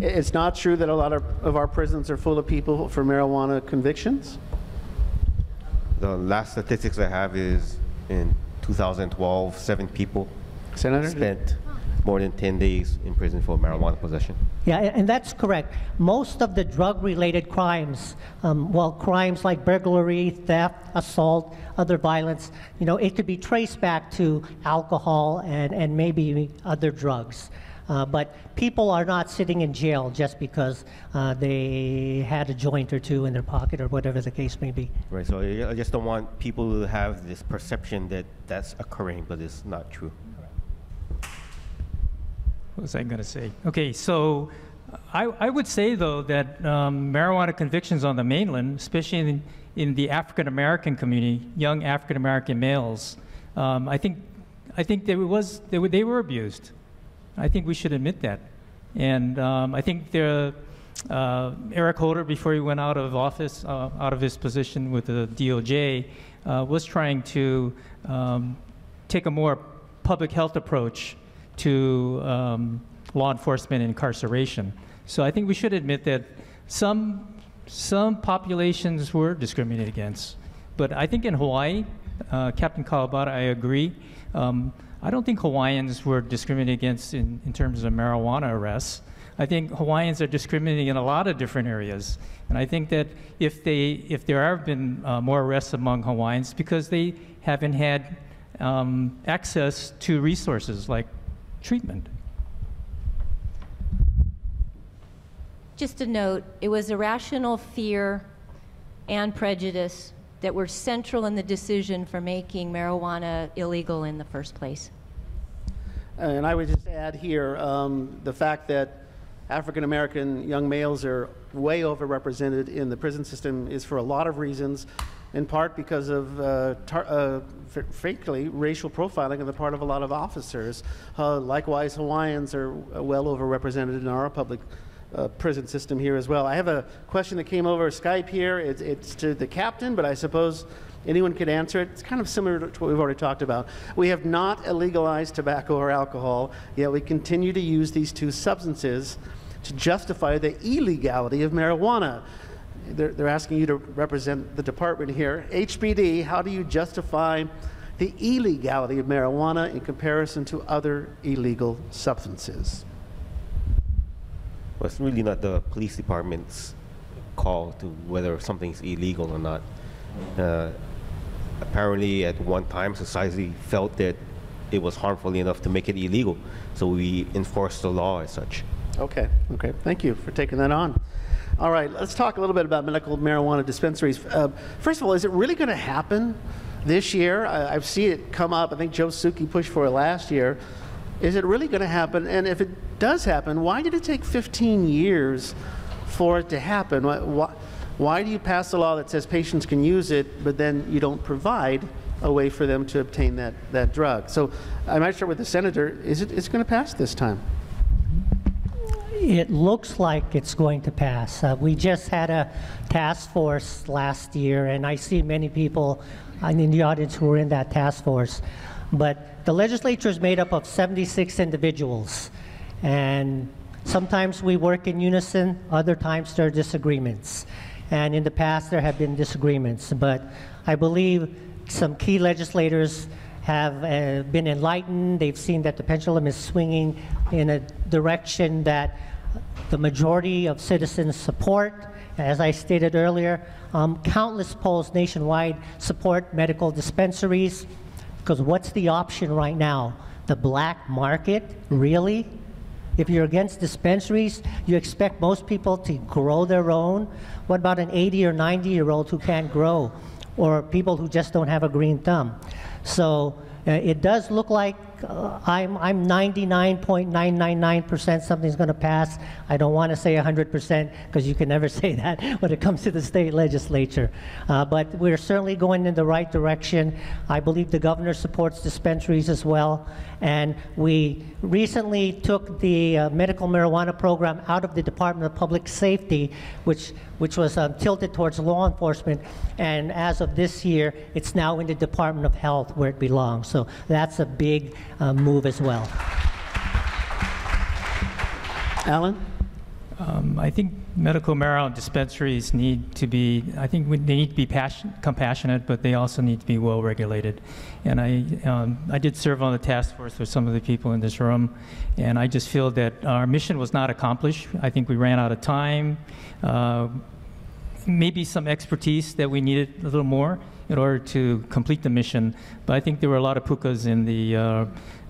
It's not true that a lot of, of our prisons are full of people for marijuana convictions? The last statistics I have is in two thousand twelve, seven people Senator? spent more than ten days in prison for marijuana possession. Yeah, and that's correct. Most of the drug-related crimes, um, well, crimes like burglary, theft, assault, other violence, you know, it could be traced back to alcohol and, and maybe other drugs. Uh, but people are not sitting in jail just because uh, they had a joint or two in their pocket or whatever the case may be. Right, so I just don't want people to have this perception that that's occurring, but it's not true. What was I going to say? Okay, so I, I would say, though, that um, marijuana convictions on the mainland, especially in, in the African-American community, young African-American males, um, I think, I think they, was, they, were, they were abused. I think we should admit that. And um, I think there, uh, Eric Holder, before he went out of office, uh, out of his position with the D O J, uh, was trying to um, take a more public health approach to um, law enforcement and incarceration. So I think we should admit that some, some populations were discriminated against. But I think in Hawaii, uh, Captain Kawabata, I agree, um, I don't think Hawaiians were discriminated against in, in terms of marijuana arrests. I think Hawaiians are discriminating in a lot of different areas. And I think that if, they, if there have been uh, more arrests among Hawaiians, because they haven't had um, access to resources like treatment. Just a note, it was irrational fear and prejudice that were central in the decision for making marijuana illegal in the first place. And I would just add here um, the fact that African-American young males are way overrepresented in the prison system is for a lot of reasons, in part because of, uh, tar uh, frankly, racial profiling on the part of a lot of officers. Uh, likewise, Hawaiians are well overrepresented in our public Uh, prison system here as well. I have a question that came over Skype here. It's, it's to the captain, but I suppose anyone could answer it. It's kind of similar to what we've already talked about. We have not legalized tobacco or alcohol, yet we continue to use these two substances to justify the illegality of marijuana. They're, they're asking you to represent the department here. H P D, how do you justify the illegality of marijuana in comparison to other illegal substances? Well, it's really not the police department's call to whether something's illegal or not. Uh, apparently, at one time, society felt that it was harmful enough to make it illegal, so we enforced the law as such. Okay, okay. Thank you for taking that on. All right, let's talk a little bit about medical marijuana dispensaries. Uh, first of all, is it really going to happen this year? I, I've seen it come up. I think Joe Suki pushed for it last year. Is it really going to happen? And if it does happen, why did it take fifteen years for it to happen? Why, why, why do you pass a law that says patients can use it, but then you don't provide a way for them to obtain that, that drug? So I might start with the senator. Is it it's going to pass this time? It looks like it's going to pass. Uh, we just had a task force last year, and I see many people in the audience who were in that task force. But the legislature is made up of seventy-six individuals, and sometimes we work in unison, other times there are disagreements. And in the past there have been disagreements, but I believe some key legislators have uh, been enlightened. They've seen that the pendulum is swinging in a direction that the majority of citizens support. As I stated earlier, um, countless polls nationwide support medical dispensaries. Because what's the option right now? The black market, really? If you're against dispensaries, you expect most people to grow their own? What about an eighty or ninety year old who can't grow? Or people who just don't have a green thumb? So uh, it does look like uh, I'm ninety-nine point nine nine nine percent something's gonna pass. I don't wanna say one hundred percent, because you can never say that when it comes to the state legislature. Uh, but we're certainly going in the right direction. I believe the governor supports dispensaries as well. And we recently took the uh, medical marijuana program out of the Department of Public Safety, which, which was um, tilted towards law enforcement. And as of this year, it's now in the Department of Health where it belongs. So that's a big uh, move as well. Alan? Um, I think medical marijuana dispensaries need to be, I think we, they need to be passion, compassionate, but they also need to be well regulated. And I, um, I did serve on the task force with some of the people in this room, and I just feel that our mission was not accomplished. I think we ran out of time, uh, maybe some expertise that we needed a little more in order to complete the mission. But I think there were a lot of pukas in the, uh,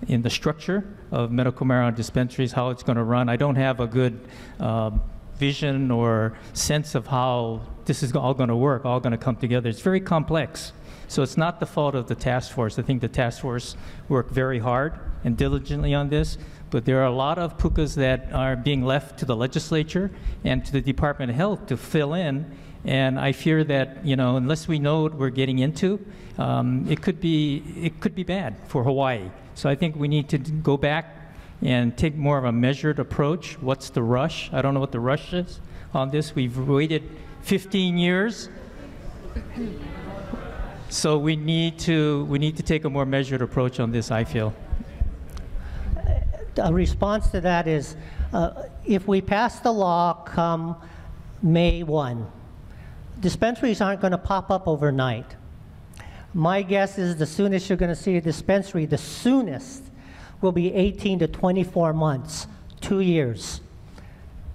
in the structure of medical marijuana dispensaries, how it's going to run. I don't have a good uh, vision or sense of how this is all going to work, all going to come together. It's very complex. So it's not the fault of the task force. I think the task force worked very hard and diligently on this, but there are a lot of pukas that are being left to the legislature and to the Department of Health to fill in. And I fear that, you know, unless we know what we're getting into, um, it could be it could be bad for Hawaii. So I think we need to go back and take more of a measured approach. What's the rush? I don't know what the rush is on this. We've waited fifteen years. So we need to we need to take a more measured approach on this, I feel. A response to that is, uh, if we pass the law come May first, dispensaries aren't going to pop up overnight. My guess is the soonest you're going to see a dispensary, the soonest, will be eighteen to twenty-four months, two years.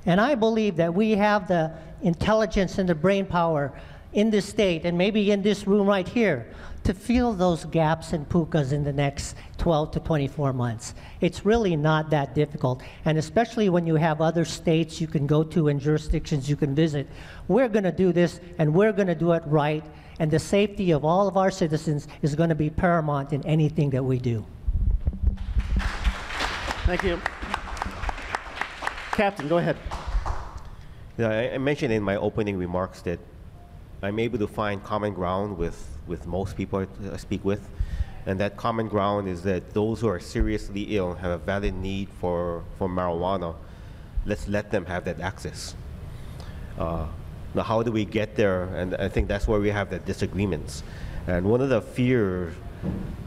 And I believe that we have the intelligence and the brain power in this state, and maybe in this room right here, to fill those gaps in pukas in the next twelve to twenty-four months. It's really not that difficult, and especially when you have other states you can go to and jurisdictions you can visit. We're going to do this, and we're going to do it right, and the safety of all of our citizens is going to be paramount in anything that we do. Thank you. Captain, go ahead. Yeah, I, I mentioned in my opening remarks that I'm able to find common ground with, with most people I speak with, and that common ground is that those who are seriously ill have a valid need for, for marijuana. Let's let them have that access. Uh, now, how do we get there? And I think that's where we have the disagreements. And one of the fears,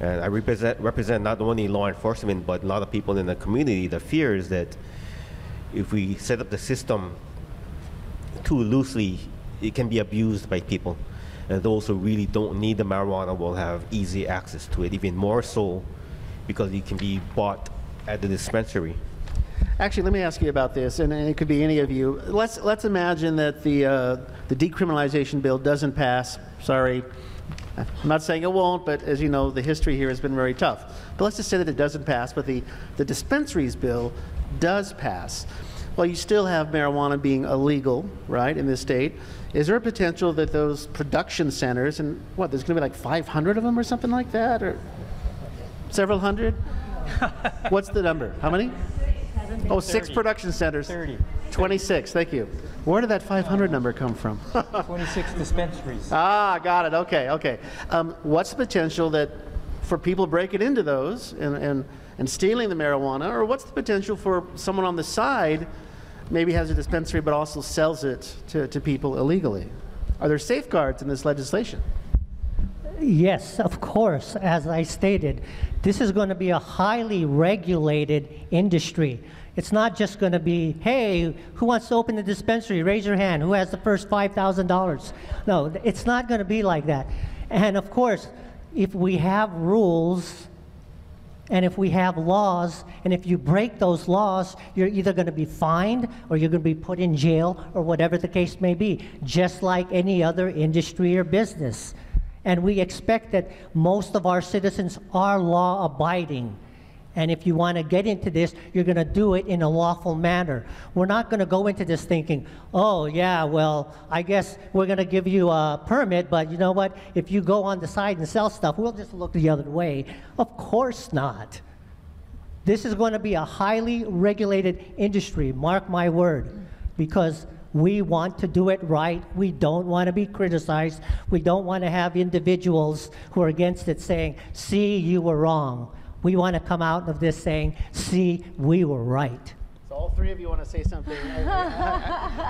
and I represent, represent not only law enforcement, but a lot of people in the community, the fear is that if we set up the system too loosely, it can be abused by people, and those who really don't need the marijuana will have easy access to it, even more so because it can be bought at the dispensary. Actually, let me ask you about this, and, and it could be any of you. Let's let's imagine that the uh, the decriminalization bill doesn't pass. Sorry, I'm not saying it won't, but as you know, the history here has been very tough. But let's just say that it doesn't pass, but the, the dispensaries bill does pass. Well, you still have marijuana being illegal, right, in this state. Is there a potential that those production centers, and what, there's going to be like five hundred of them or something like that, or several hundred? What's the number? How many? Oh, six production centers. twenty-six, thank you. Where did that five hundred number come from? twenty-six dispensaries. Ah, got it, okay, okay. Um, what's the potential that for people breaking into those and, and, and stealing the marijuana, or what's the potential for someone on the side maybe has a dispensary but also sells it to, to people illegally? Are there safeguards in this legislation? Yes, of course. As I stated, this is going to be a highly regulated industry. It's not just going to be, hey, who wants to open the dispensary? Raise your hand. Who has the first five thousand dollars? No, it's not going to be like that. And of course, if we have rules, and if we have laws, and if you break those laws, you're either going to be fined or you're going to be put in jail or whatever the case may be, just like any other industry or business. And we expect that most of our citizens are law-abiding. And if you want to get into this, you're going to do it in a lawful manner. We're not going to go into this thinking, oh, yeah, well, I guess we're going to give you a permit, but you know what? If you go on the side and sell stuff, we'll just look the other way. Of course not. This is going to be a highly regulated industry, mark my word, because we want to do it right. We don't want to be criticized. We don't want to have individuals who are against it saying, see, you were wrong. We want to come out of this saying, see, we were right. So all three of you want to say something.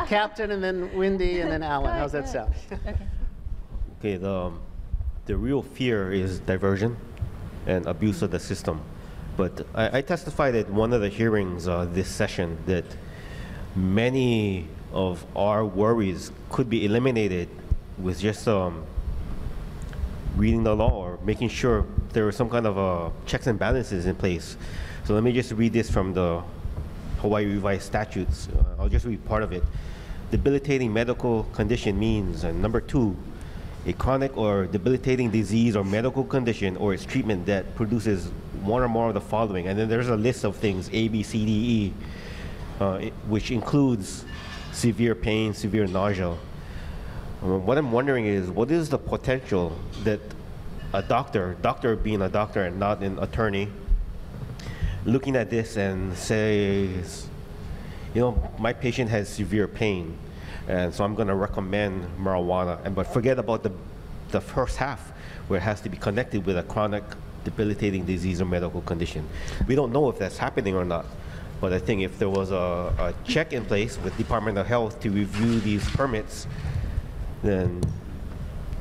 Captain, and then Wendy, and then Alan. How's that sound? Okay, okay the, the real fear is diversion and abuse of the system. But I, I testified at one of the hearings uh, this session that many of our worries could be eliminated with just um, reading the law or making sure there are some kind of uh, checks and balances in place. So let me just read this from the Hawaii Revised Statutes. Uh, I'll just read part of it. Debilitating medical condition means, and number two, a chronic or debilitating disease or medical condition or its treatment that produces one or more of the following. And then there's a list of things, A, B, C, D, E, uh, it, which includes severe pain, severe nausea. Um, what I'm wondering is, what is the potential that a doctor, doctor being a doctor and not an attorney, looking at this and says, you know, my patient has severe pain, and so I'm going to recommend marijuana, and but forget about the, the first half where it has to be connected with a chronic debilitating disease or medical condition. We don't know if that's happening or not, but I think if there was a, a check in place with Department of Health to review these permits, then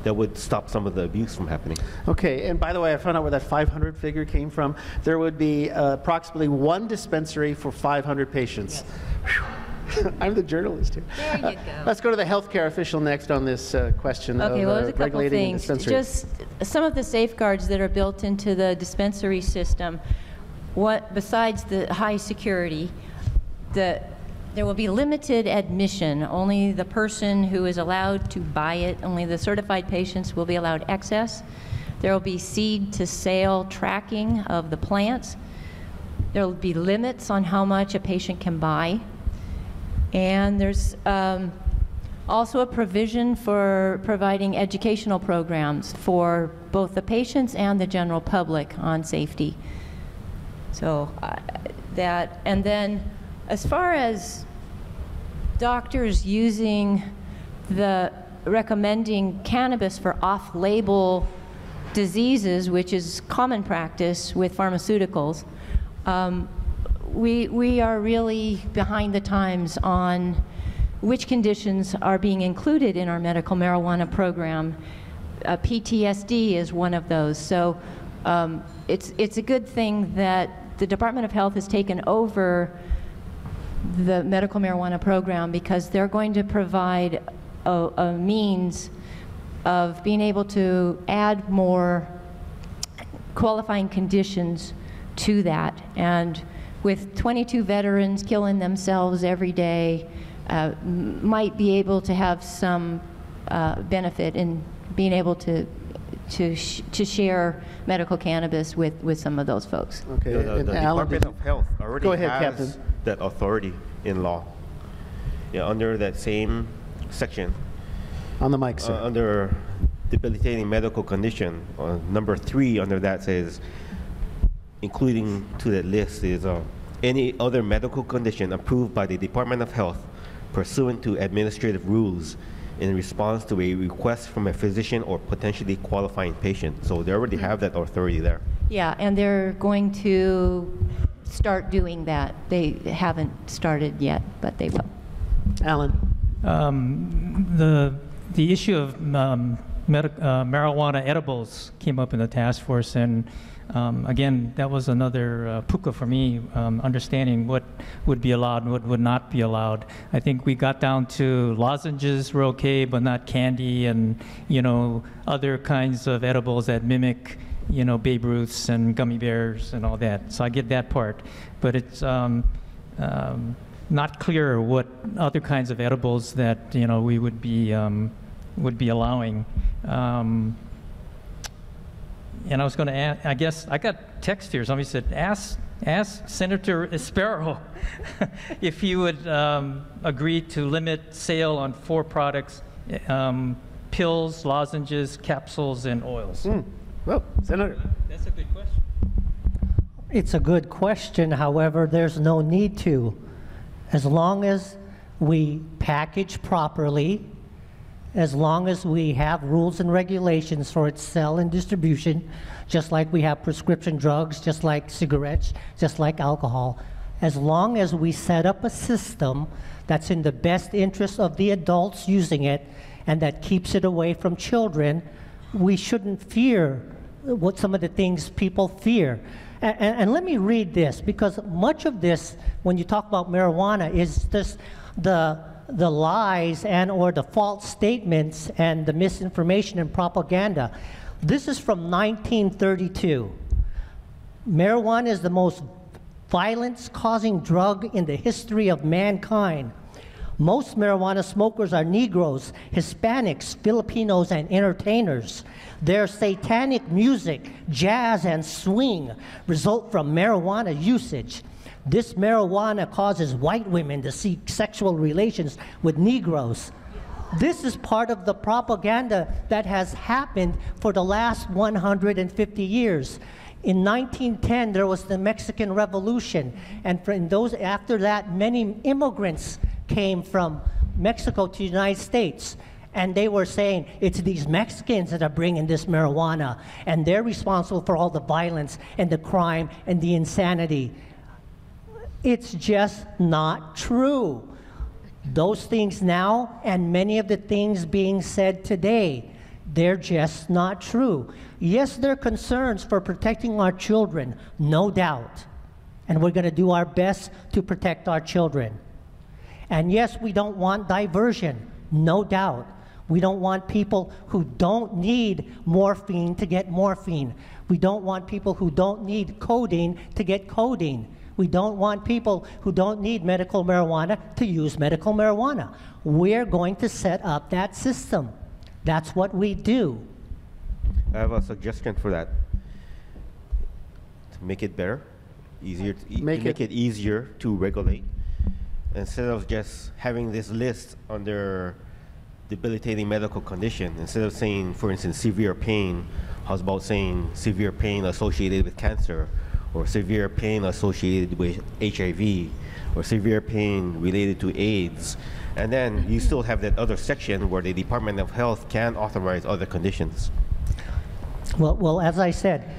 that would stop some of the abuse from happening. Okay, and by the way, I found out where that five hundred figure came from. There would be uh, approximately one dispensary for five hundred patients. Yes. I'm the journalist here. There you go. Uh, let's go to the healthcare official next on this uh, question okay, of well, there's uh, a couple regulating things. Dispensaries. Just some of the safeguards that are built into the dispensary system. What besides the high security, the there will be limited admission. Only the person who is allowed to buy it, only the certified patients will be allowed access. There will be seed to sale tracking of the plants. There will be limits on how much a patient can buy. And there's um, also a provision for providing educational programs for both the patients and the general public on safety. So uh, that, and then as far as doctors using the recommending cannabis for off-label diseases, which is common practice with pharmaceuticals, um, we, we are really behind the times on which conditions are being included in our medical marijuana program. Uh, P T S D is one of those. So um, it's, it's a good thing that the Department of Health has taken over the medical marijuana program, because they're going to provide a, a means of being able to add more qualifying conditions to that. And with twenty-two veterans killing themselves every day, uh, might be able to have some uh, benefit in being able to to sh to share medical cannabis with with some of those folks. Okay. The, the, the Department of Health already go ahead, has Captain. that authority in law. Yeah, under that same section. On the mic, sir. Uh, under debilitating medical condition, uh, number three under that says, including to that list is uh, any other medical condition approved by the Department of Health pursuant to administrative rules in response to a request from a physician or potentially qualifying patient. So they already have that authority there. Yeah, and they're going to start doing that. They haven't started yet, but they will. Alan. Um, the, the issue of um, med uh, marijuana edibles came up in the task force, and um, again, that was another uh, puka for me, um, understanding what would be allowed and what would not be allowed. I think we got down to lozenges were okay, but not candy and, you know, other kinds of edibles that mimic, you know, Babe Ruths and gummy bears and all that. So I get that part, but it's um, um, not clear what other kinds of edibles that, you know, we would be um, would be allowing. Um, and I was going to ask, I guess I got text here. Somebody said, ask ask Senator Espero if he would um, agree to limit sale on four products: um, pills, lozenges, capsules, and oils. Mm. Well, Senator. That's a good question. It's a good question. However, there's no need to. As long as we package properly, as long as we have rules and regulations for its sale and distribution, just like we have prescription drugs, just like cigarettes, just like alcohol, as long as we set up a system that's in the best interest of the adults using it and that keeps it away from children, we shouldn't fear what some of the things people fear. And, and, and let me read this, because much of this, when you talk about marijuana, is this the the lies and or the false statements and the misinformation and propaganda. This is from nineteen thirty-two. Marijuana is the most violence-causing drug in the history of mankind. Most marijuana smokers are Negroes, Hispanics, Filipinos, and entertainers. Their satanic music, jazz, and swing result from marijuana usage. This marijuana causes white women to seek sexual relations with Negroes. This is part of the propaganda that has happened for the last one hundred fifty years. In nineteen ten, there was the Mexican Revolution, and from those, after that, many immigrants came from Mexico to the United States, and they were saying, it's these Mexicans that are bringing this marijuana, and they're responsible for all the violence and the crime and the insanity. It's just not true. Those things now, and many of the things being said today, they're just not true. Yes, there are concerns for protecting our children, no doubt, and we're gonna do our best to protect our children. And yes, we don't want diversion, no doubt. We don't want people who don't need morphine to get morphine. We don't want people who don't need codeine to get codeine. We don't want people who don't need medical marijuana to use medical marijuana. We're going to set up that system. That's what we do. I have a suggestion for that. To make it better, easier, to e make, to make it. it easier to regulate. Instead of just having this list under debilitating medical condition, instead of saying, for instance, severe pain, how's about saying severe pain associated with cancer, or severe pain associated with H I V, or severe pain related to AIDS. And then you still have that other section where the Department of Health can authorize other conditions. Well, well, as I said,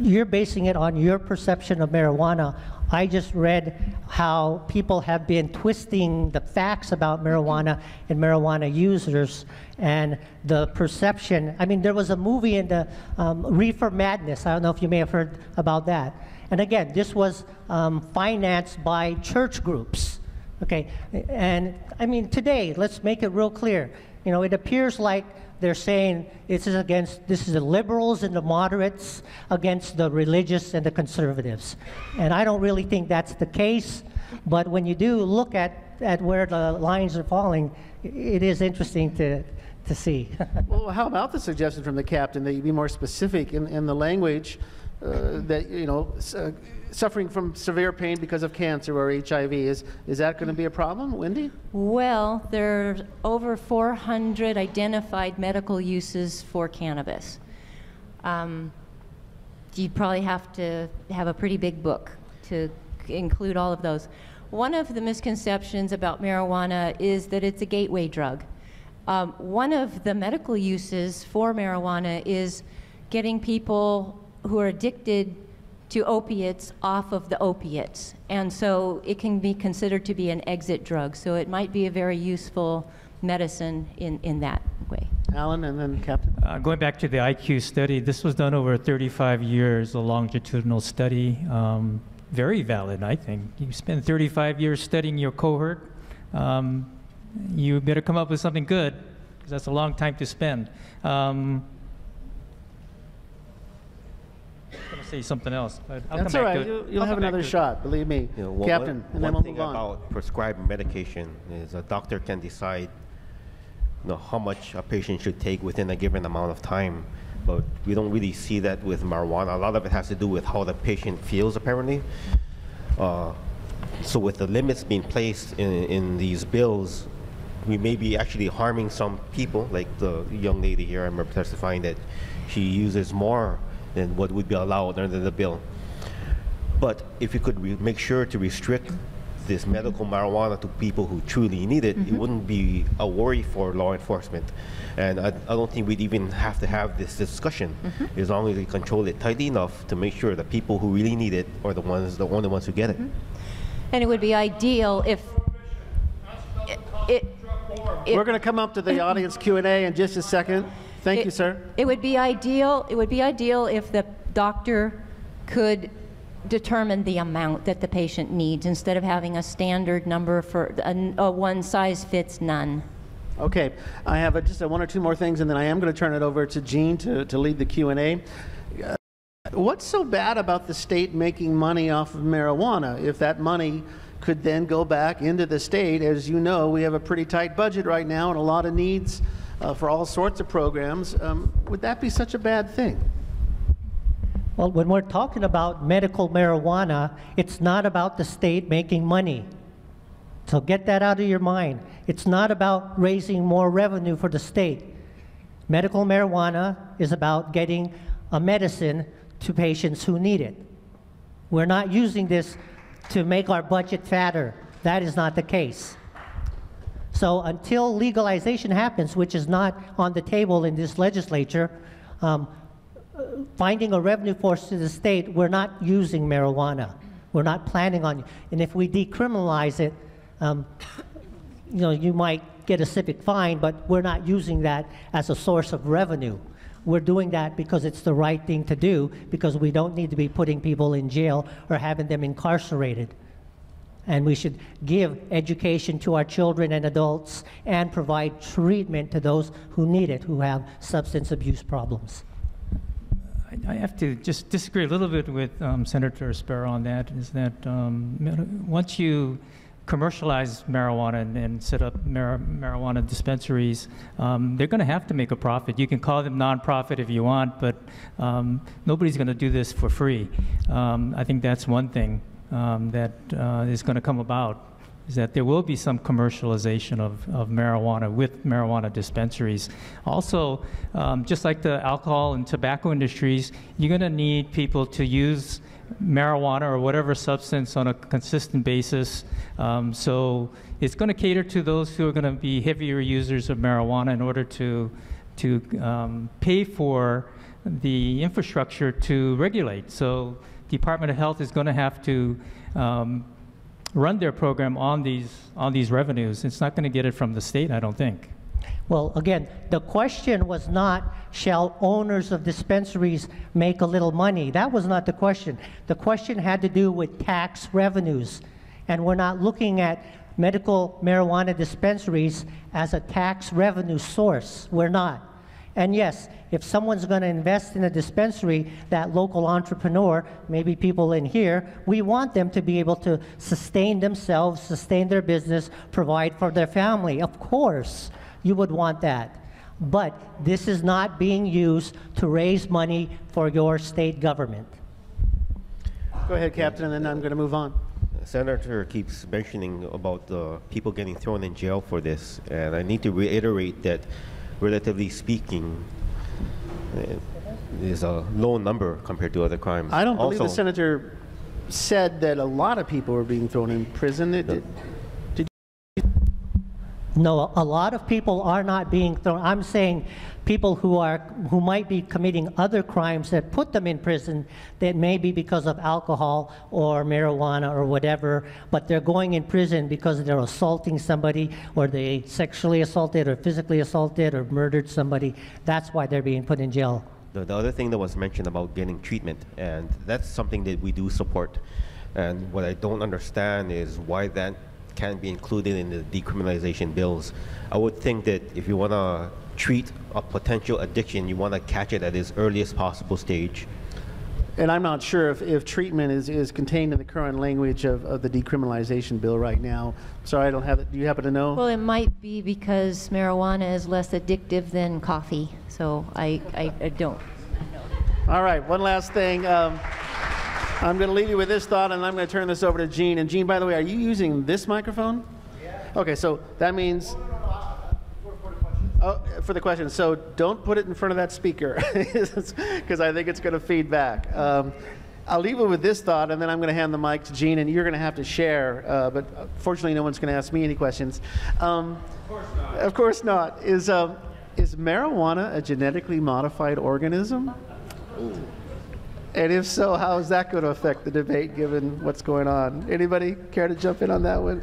you're basing it on your perception of marijuana. I just read how people have been twisting the facts about marijuana and marijuana users and the perception. I mean, there was a movie in the um, Reefer Madness. I don't know if you may have heard about that. And again, this was um, financed by church groups. Okay, and I mean, today, let's make it real clear. You know, it appears like they're saying this is against, this is the liberals and the moderates against the religious and the conservatives. And I don't really think that's the case, but when you do look at, at where the lines are falling, it is interesting to, to see. Well, how about the suggestion from the captain that you be more specific in, in the language uh, that, you know, uh, suffering from severe pain because of cancer or H I V, is, is that going to be a problem, Wendy? Well, there's over four hundred identified medical uses for cannabis. Um, you'd probably have to have a pretty big book to include all of those. One of the misconceptions about marijuana is that it's a gateway drug. Um, one of the medical uses for marijuana is getting people who are addicted to opiates off of the opiates. And so it can be considered to be an exit drug. So it might be a very useful medicine in, in that way. Alan, and then Captain. Uh, going back to the I Q study, this was done over thirty-five years, a longitudinal study. Um, very valid, I think. You spend thirty-five years studying your cohort. Um, you better come up with something good, because that's a long time to spend. Um, say something else. But I'll That's come all back right. To you'll you'll have another shot, believe me. You know, well, Captain, one, and then we'll move on. One thing about prescribed medication is a doctor can decide, you know, how much a patient should take within a given amount of time. But we don't really see that with marijuana. A lot of it has to do with how the patient feels, apparently. Uh, so with the limits being placed in, in these bills, we may be actually harming some people, like the young lady here. I remember testifying that she uses more than what would be allowed under the bill. But if you could re make sure to restrict this medical marijuana to people who truly need it, mm-hmm. it wouldn't be a worry for law enforcement. And I, I don't think we'd even have to have this discussion, mm-hmm. as long as we control it tightly enough to make sure the people who really need it are the ones, the only ones who get it. Mm-hmm. And it would be ideal if it, it, it, we're going to come up to the audience Q and A in just a second. Thank it, you, sir. It would be ideal. It would be ideal if the doctor could determine the amount that the patient needs instead of having a standard number for a, a one size fits none. Okay, I have a, just a one or two more things, and then I am going to turn it over to Gene to, to lead the Q and A. Uh, what's so bad about the state making money off of marijuana if that money could then go back into the state? As you know, we have a pretty tight budget right now and a lot of needs uh, for all sorts of programs. Um, would that be such a bad thing? Well, when we're talking about medical marijuana, it's not about the state making money. So get that out of your mind. It's not about raising more revenue for the state. Medical marijuana is about getting a medicine to patients who need it. We're not using this to make our budget fatter. That is not the case. So until legalization happens, which is not on the table in this legislature, um, finding a revenue source to the state, we're not using marijuana. We're not planning on it. And if we decriminalize it, um, you know, you might get a civic fine, but we're not using that as a source of revenue. We're doing that because it's the right thing to do, because we don't need to be putting people in jail or having them incarcerated. And we should give education to our children and adults and provide treatment to those who need it, who have substance abuse problems. I have to just disagree a little bit with um, Senator Espero on that, is that um, once you commercialize marijuana and, and set up mar marijuana dispensaries, um, they're going to have to make a profit. You can call them nonprofit if you want, but um, nobody's going to do this for free. Um, I think that's one thing um, that uh, is going to come about, is that there will be some commercialization of, of marijuana with marijuana dispensaries. Also, um, just like the alcohol and tobacco industries, you're going to need people to use marijuana or whatever substance on a consistent basis. Um, so it's going to cater to those who are going to be heavier users of marijuana in order to, to um, pay for the infrastructure to regulate. So Department of Health is going to have to um, run their program on these, on these revenues. It's not going to get it from the state, I don't think. Well, again, the question was not, shall owners of dispensaries make a little money? That was not the question. The question had to do with tax revenues. And we're not looking at medical marijuana dispensaries as a tax revenue source. We're not. And yes, if someone's going to invest in a dispensary, that local entrepreneur, maybe people in here, we want them to be able to sustain themselves, sustain their business, provide for their family. Of course, you would want that. But this is not being used to raise money for your state government. Go ahead, Captain, and then I'm going to move on. Senator keeps mentioning about the people getting thrown in jail for this, and I need to reiterate that relatively speaking, it is a low number compared to other crimes. I don't believe also, the senator said that a lot of people were being thrown in prison. It, no. Did, did you? No, a lot of people are not being thrown. I'm saying people who are who might be committing other crimes that put them in prison, that may be because of alcohol or marijuana or whatever, but they're going in prison because they're assaulting somebody, or they sexually assaulted or physically assaulted or murdered somebody. That's why they're being put in jail. The, the other thing that was mentioned about getting treatment, and that's something that we do support. And what I don't understand is why that can't be included in the decriminalization bills. I would think that if you want to treat a potential addiction, you want to catch it at its earliest possible stage. And I'm not sure if, if treatment is, is contained in the current language of, of the decriminalization bill right now. Sorry, I don't have it. Do you happen to know? Well, it might be because marijuana is less addictive than coffee, so I, I, I don't. All right, one last thing. Um, I'm going to leave you with this thought, and I'm going to turn this over to Gene. And Gene, by the way, are you using this microphone? Yeah. Okay, so that means... Oh, for the question, so don't put it in front of that speaker, because I think it's going to feed back. Um, I'll leave it with this thought, and then I'm going to hand the mic to Gene, and you're going to have to share, uh, but fortunately no one's going to ask me any questions. Um, of course not. Of course not. Is, uh, is marijuana a genetically modified organism? Ooh. And if so, how is that going to affect the debate, given what's going on? Anybody care to jump in on that one?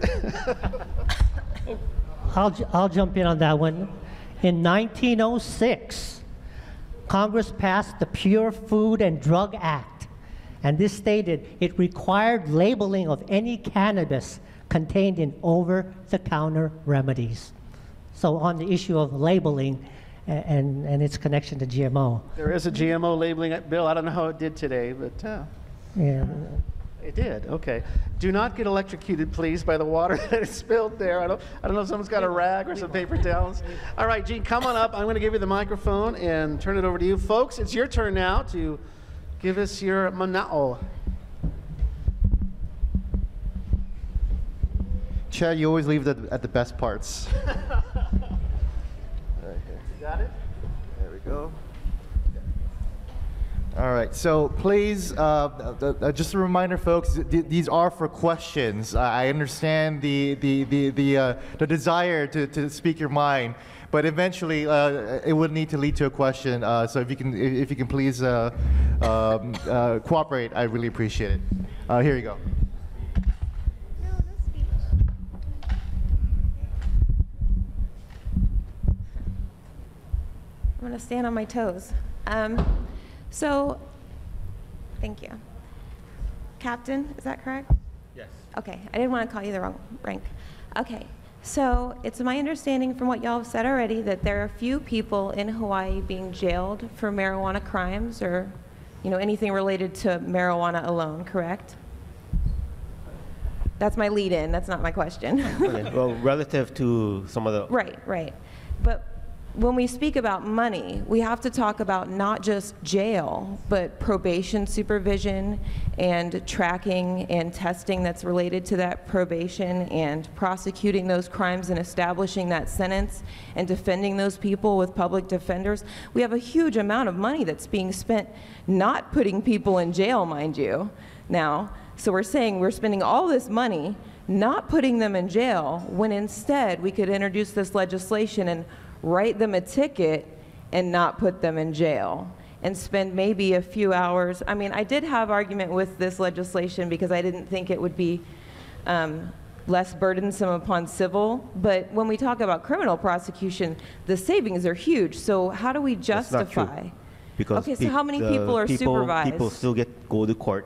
I'll, I'll jump in on that one. In nineteen oh six, Congress passed the Pure Food and Drug Act, and this stated it required labeling of any cannabis contained in over-the-counter remedies. So on the issue of labeling and, and, and its connection to G M O. There is a G M O labeling bill. I don't know how it did today, but uh, yeah. It did, okay. Do not get electrocuted, please, by the water that is spilled there. I don't, I don't know if someone's got a rag or some paper towels. All right, Gene, come on up. I'm gonna give you the microphone and turn it over to you. Folks, it's your turn now to give us your mana'o. Chad, you always leave the, at the best parts. Right here. You got it? There we go. All right, so please, uh, uh, just a reminder, folks, th these are for questions. Uh, I understand the, the, the, the, uh, the desire to, to speak your mind, but eventually uh, it would need to lead to a question. Uh, so if you can, if you can please uh, um, uh, cooperate, I really appreciate it. Uh, here you go. I'm gonna stand on my toes. Um, so, thank you. Captain, is that correct? Yes. Okay, I didn't want to call you the wrong rank. Okay, so it's my understanding from what y'all have said already that there are few people in Hawaii being jailed for marijuana crimes or, you know, anything related to marijuana alone, correct? That's my lead-in, that's not my question. Well, relative to some of the... Right, right. But when we speak about money, we have to talk about not just jail, but probation supervision and tracking and testing that's related to that probation and prosecuting those crimes and establishing that sentence and defending those people with public defenders. We have a huge amount of money that's being spent not putting people in jail, mind you, now. So we're saying we're spending all this money not putting them in jail when instead we could introduce this legislation and write them a ticket and not put them in jail and spend maybe a few hours. I mean, I did have argument with this legislation because I didn't think it would be um, less burdensome upon civil, but when we talk about criminal prosecution, the savings are huge. So how do we justify? Because okay, so how many people are people, supervised? People still get go to court.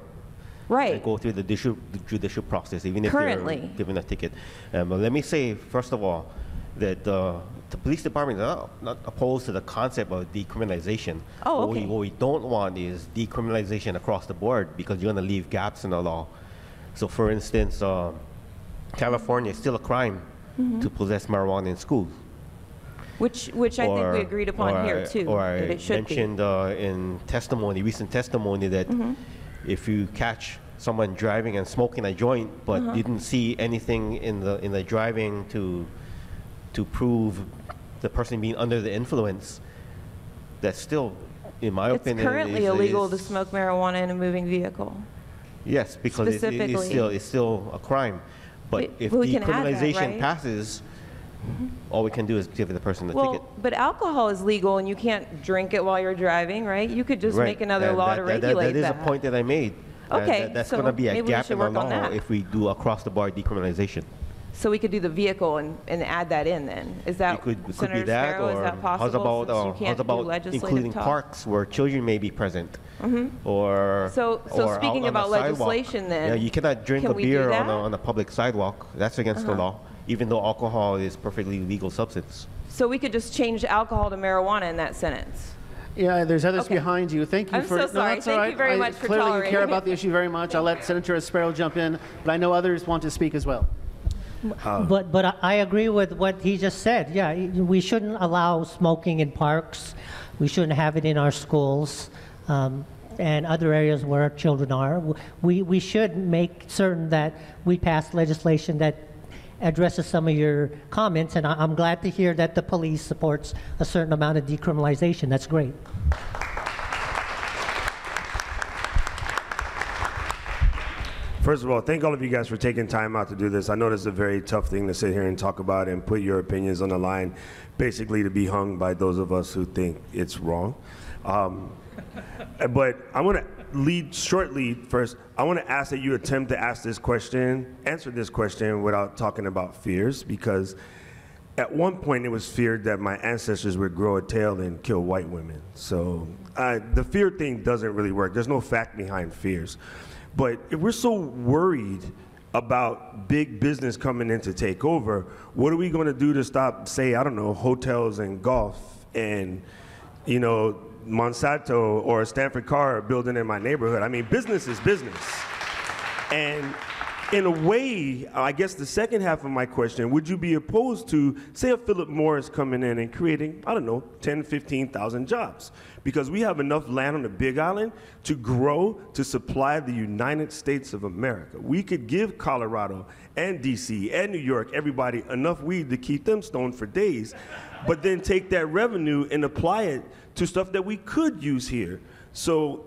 Right. Go through the judicial, the judicial process, even if Currently. They're given a ticket. Um, let me say, first of all, that uh, the police department is not, not opposed to the concept of decriminalization. Oh, okay. What we, what we don't want is decriminalization across the board because you're going to leave gaps in the law. So, for instance, uh, California is still a crime mm-hmm. to possess marijuana in schools. Which, which or, I think we agreed upon or, here too. Or that I it should mentioned be. Uh, in testimony, recent testimony, that mm-hmm. if you catch someone driving and smoking a joint, but uh-huh. didn't see anything in the in the driving to to prove the person being under the influence, that's still, in my it's opinion, it's currently is, illegal is, to smoke marijuana in a moving vehicle. Yes, because it, it is still it's still a crime. But we, if well, decriminalization right? passes, mm-hmm. all we can do is give the person the well, ticket. But alcohol is legal, and you can't drink it while you're driving, right? You could just right. make another and law that, to that, regulate that. That is that. a point that I made. Okay, that, that's so going to be a gap in the law if we do across-the-board decriminalization. So we could do the vehicle and, and add that in then. Is that could, could Senator that, Sparrow, is that possible how's about, uh, you can't how's about do legislative including talk? Parks where children may be present? Mm-hmm. Or So, so or speaking about legislation sidewalk. Then. Yeah, you cannot drink a beer on a, on a public sidewalk. That's against uh-huh. the law, even though alcohol is perfectly legal substance. So we could just change alcohol to marijuana in that sentence? Yeah, there's others okay. behind you. Thank you I'm for so sorry. No, that's Thank all right. you very I, much for clearly tolerating. You care about the issue very much. I'll let Senator Espero jump in, but I know others want to speak as well. Uh, but but I agree with what he just said. Yeah, we shouldn't allow smoking in parks. We shouldn't have it in our schools um, and other areas where children are. We, we should make certain that we pass legislation that addresses some of your comments, and I, I'm glad to hear that the police supports a certain amount of decriminalization. That's great. First of all, thank all of you guys for taking time out to do this. I know this is a very tough thing to sit here and talk about and put your opinions on the line, basically to be hung by those of us who think it's wrong. Um, but I want to lead shortly first. I want to ask that you attempt to ask this question, answer this question without talking about fears, because At one point, it was feared that my ancestors would grow a tail and kill white women. So I, the fear thing doesn't really work. There's no fact behind fears. But if we're so worried about big business coming in to take over, what are we going to do to stop, say, I don't know, hotels and golf and, you know, Monsanto or Stanford Car building in my neighborhood? I mean, business is business. And in a way, I guess the second half of my question, would you be opposed to, say, a Philip Morris coming in and creating, I don't know, ten, fifteen thousand jobs? Because we have enough land on the Big Island to grow, to supply the United States of America. We could give Colorado and D C and New York, everybody, enough weed to keep them stoned for days, but then take that revenue and apply it to stuff that we could use here. So,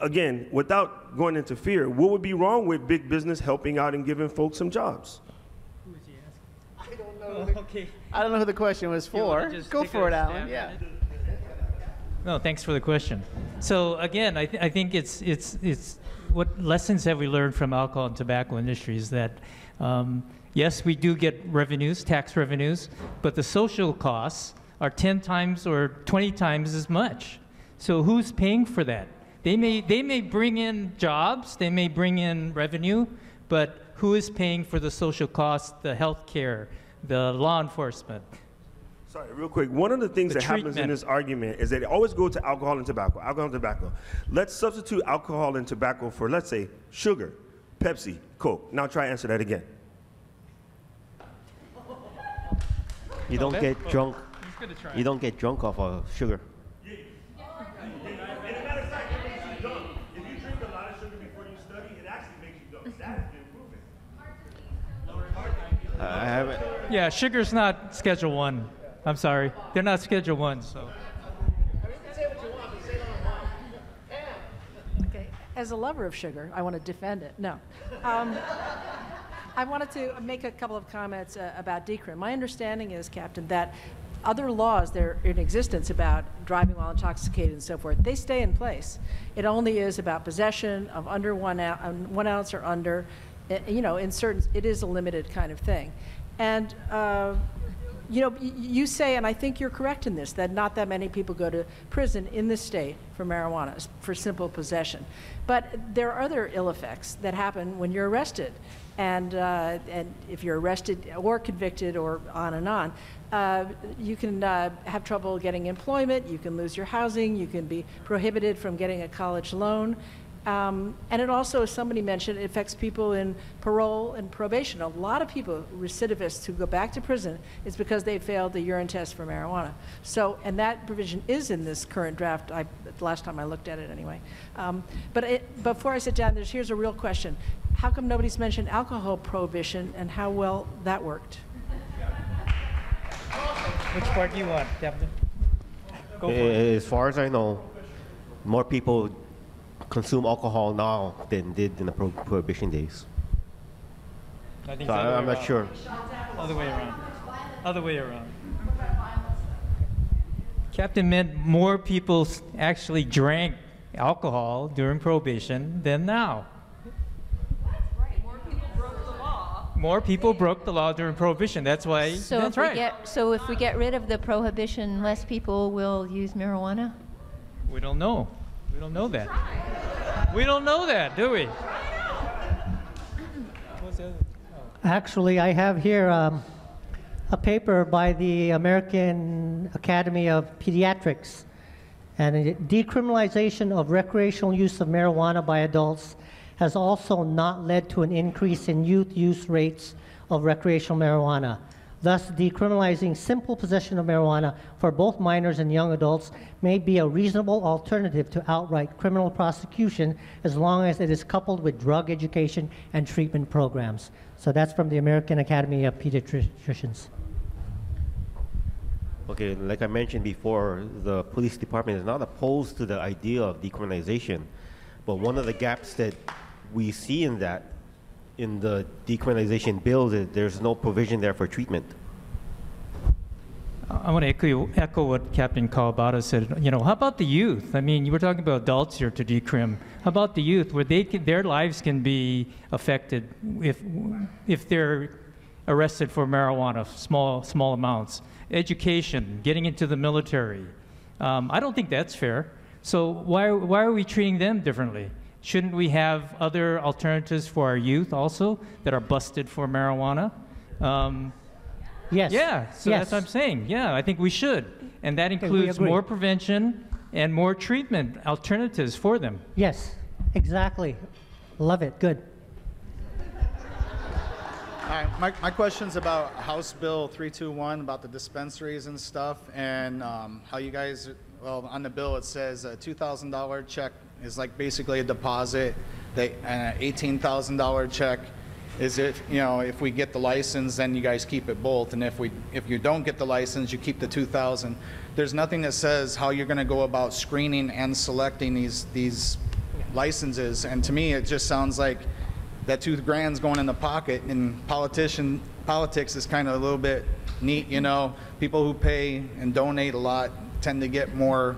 again, without going into fear, what would be wrong with big business helping out and giving folks some jobs? Who was he asking? I don't know. Oh, okay. I don't know who the question was for. Go for it, Alan. Yeah. No, thanks for the question. So again, I, th I think it's it's it's what lessons have we learned from alcohol and tobacco industries that um, yes, we do get revenues, tax revenues, but the social costs are ten times or twenty times as much. So who's paying for that? They may, they may bring in jobs, they may bring in revenue, but who is paying for the social costs, the health care, the law enforcement? Sorry, real quick, one of the things the that treatment. happens in this argument is that they always go to alcohol and tobacco, alcohol and tobacco. Let's substitute alcohol and tobacco for, let's say, sugar, Pepsi, Coke. Now try to answer that again. You don't okay. get drunk. He's gonna try. You don't get drunk off of sugar. I haven't. Yeah, sugar's not Schedule One. I'm sorry, they're not Schedule One. So. Okay. As a lover of sugar, I want to defend it. No, um, I wanted to make a couple of comments uh, about D C R I M. My understanding is, Captain, that other laws that are in existence about driving while intoxicated and so forth, they stay in place. It only is about possession of under one, one ounce or under. You know, in certain, it is a limited kind of thing. And, uh, you know, you say, and I think you're correct in this, that not that many people go to prison in this state for marijuana, for simple possession. But there are other ill effects that happen when you're arrested. And, uh, and if you're arrested or convicted or on and on, uh, you can uh, have trouble getting employment, you can lose your housing, you can be prohibited from getting a college loan. Um, and it also, as somebody mentioned, it affects people in parole and probation. A lot of people, recidivists who go back to prison, it's because they failed the urine test for marijuana. So, and that provision is in this current draft, I, the last time I looked at it anyway. Um, but it, before I sit down, there's, here's a real question. How come nobody's mentioned alcohol prohibition and how well that worked? Which part do you want, Captain? Go for it. As far as I know, more people consume alcohol now than did in the pro prohibition days. I think so I, I'm around. not sure. Other way around. Other way around. Captain meant more people actually drank alcohol during prohibition than now. More people broke the law during prohibition. That's why. So that's if right. We get, so if we get rid of the prohibition, less people will use marijuana. We don't know. We don't know that. We don't know that, do we? Actually, I have here um, a paper by the American Academy of Pediatrics, and decriminalization of recreational use of marijuana by adults has also not led to an increase in youth use rates of recreational marijuana. Thus, decriminalizing simple possession of marijuana for both minors and young adults may be a reasonable alternative to outright criminal prosecution as long as it is coupled with drug education and treatment programs. So that's from the American Academy of Pediatricians. Okay, like I mentioned before, the police department is not opposed to the idea of decriminalization, but one of the gaps that we see in that in the decriminalization bill, there's no provision there for treatment. I want to echo, echo what Captain Kawabata said. You know, how about the youth? I mean, you were talking about adults here to decrim. How about the youth, where they can, their lives can be affected if if they're arrested for marijuana, small, small amounts. Education, getting into the military. Um, I don't think that's fair. So why, why are we treating them differently? Shouldn't we have other alternatives for our youth also that are busted for marijuana? Um, yes. Yeah, so yes. That's what I'm saying. Yeah, I think we should. And that includes okay, more prevention and more treatment alternatives for them. Yes, exactly. Love it. Good. All right, my, my question's about House Bill three two one, about the dispensaries and stuff, and um, how you guys, well, on the bill it says a two thousand dollar check is like basically a deposit, they, an eighteen thousand dollar check is if, you know, if we get the license, then you guys keep it both, and if, we, if you don't get the license, you keep the two thousand. There's nothing that says how you're gonna go about screening and selecting these, these licenses, and to me it just sounds like that two grand's going in the pocket, and politician politics is kind of a little bit neat, you know. People who pay and donate a lot tend to get more,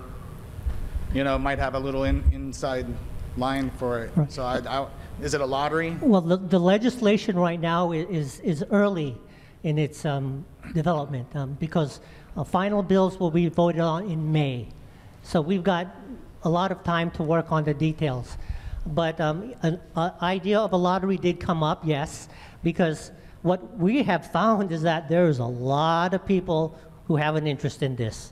you know, might have a little in, inside line for it. Right. So, I, I, is it a lottery? Well, the, the legislation right now is is early in its um, development um, because uh, final bills will be voted on in May, so we've got a lot of time to work on the details. But um, an uh, idea of a lottery did come up, yes, because what we have found is that there's a lot of people who have an interest in this.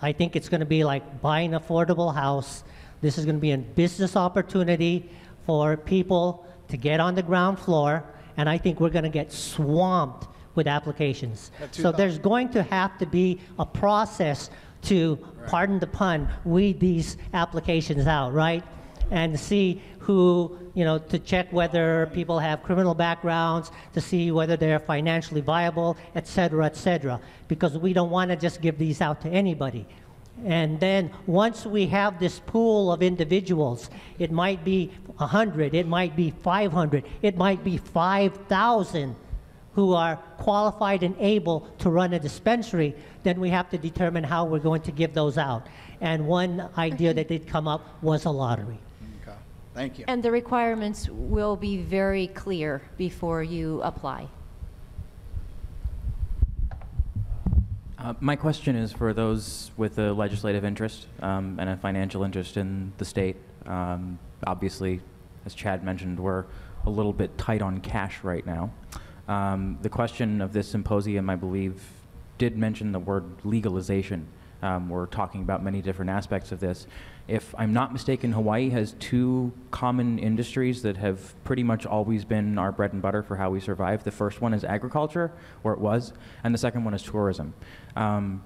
I think it's going to be like buying an affordable house. This is going to be a business opportunity for people to get on the ground floor, and I think we're going to get swamped with applications. So there's going to have to be a process to, right. pardon the pun, weed these applications out, right? And see who, you know, to check whether people have criminal backgrounds, to see whether they're financially viable, et cetera, et cetera, because we don't want to just give these out to anybody. And then once we have this pool of individuals, it might be one hundred, it might be five hundred, it might be five thousand who are qualified and able to run a dispensary, then we have to determine how we're going to give those out. And one idea that did come up was a lottery. Thank you. And the requirements will be very clear before you apply. Uh, my question is for those with a legislative interest um, and a financial interest in the state. Um, obviously, as Chad mentioned, we're a little bit tight on cash right now. Um, the question of this symposium, I believe, did mention the word legalization. Um, we're talking about many different aspects of this. If I'm not mistaken, Hawaii has two common industries that have pretty much always been our bread and butter for how we survive. The first one is agriculture, or it was, and the second one is tourism. Um,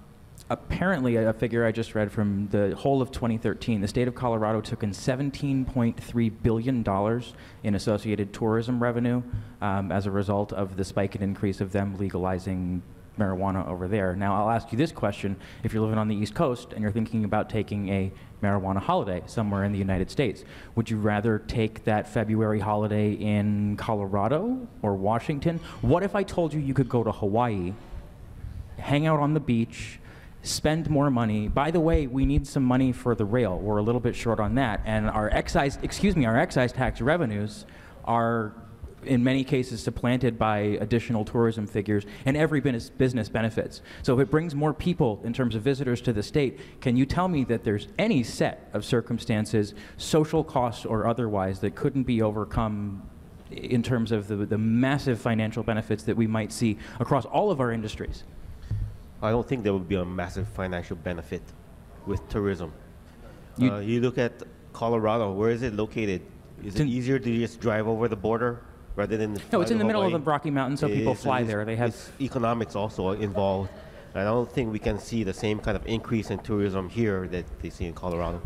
apparently, a figure I just read from the whole of twenty thirteen, the state of Colorado took in seventeen point three billion dollars in associated tourism revenue um, as a result of the spike and increase of them legalizing marijuana over there. Now, I'll ask you this question. If you're living on the East Coast and you're thinking about taking a marijuana holiday somewhere in the United States, would you rather take that February holiday in Colorado or Washington? What if I told you you could go to Hawaii, hang out on the beach, spend more money? By the way, we need some money for the rail. We're a little bit short on that. And our excise, excuse me, our excise tax revenues are in many cases supplanted by additional tourism figures, and every business benefits. So if it brings more people in terms of visitors to the state, can you tell me that there's any set of circumstances, social costs or otherwise, that couldn't be overcome in terms of the, the massive financial benefits that we might see across all of our industries? I don't think there would be a massive financial benefit with tourism. You, uh, you look at Colorado, where is it located? Is it easier to just drive over the border? Rather than no, it's in the middle Hawaii. of the Rocky Mountains, so it people is, fly there. They have economics also involved. And I don't think we can see the same kind of increase in tourism here that they see in Colorado.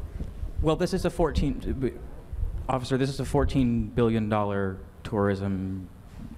Well, this is a fourteen, officer. This is a fourteen billion dollar tourism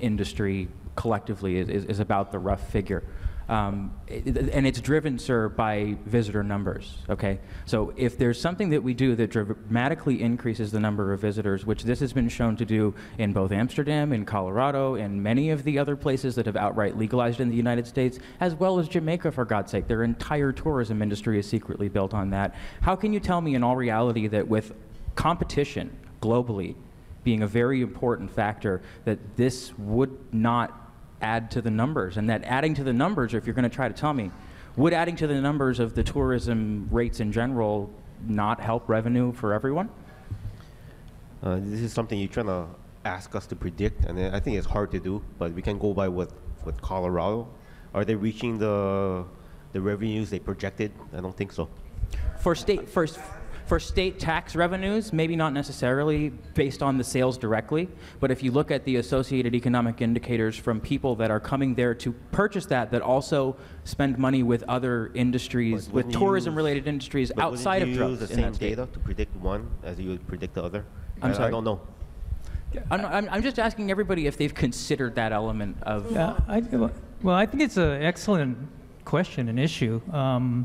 industry collectively is, is, is about the rough figure. Um, and it's driven, sir, by visitor numbers, okay? So if there's something that we do that dramatically increases the number of visitors, which this has been shown to do in both Amsterdam, in Colorado, and many of the other places that have outright legalized in the United States, as well as Jamaica, for God's sake, their entire tourism industry is secretly built on that. How can you tell me in all reality that with competition globally being a very important factor, that this would not add to the numbers. And that adding to the numbers, or if you're going to try to tell me, would adding to the numbers of the tourism rates in general not help revenue for everyone? Uh, this is something you're trying to ask us to predict, and I think it's hard to do, but we can go by what, what Colorado. Are they reaching the, the revenues they projected? I don't think so. For state, for, for state tax revenues, maybe not necessarily based on the sales directly, but if you look at the associated economic indicators from people that are coming there to purchase that, that also spend money with other industries, with tourism-related industries outside of drugs. But wouldn't you use the same data to predict one as you would predict the other? I'm sorry. I don't know. Yeah. I'm, I'm just asking everybody if they've considered that element of... Yeah, I, well, I think it's an excellent question and issue. Um,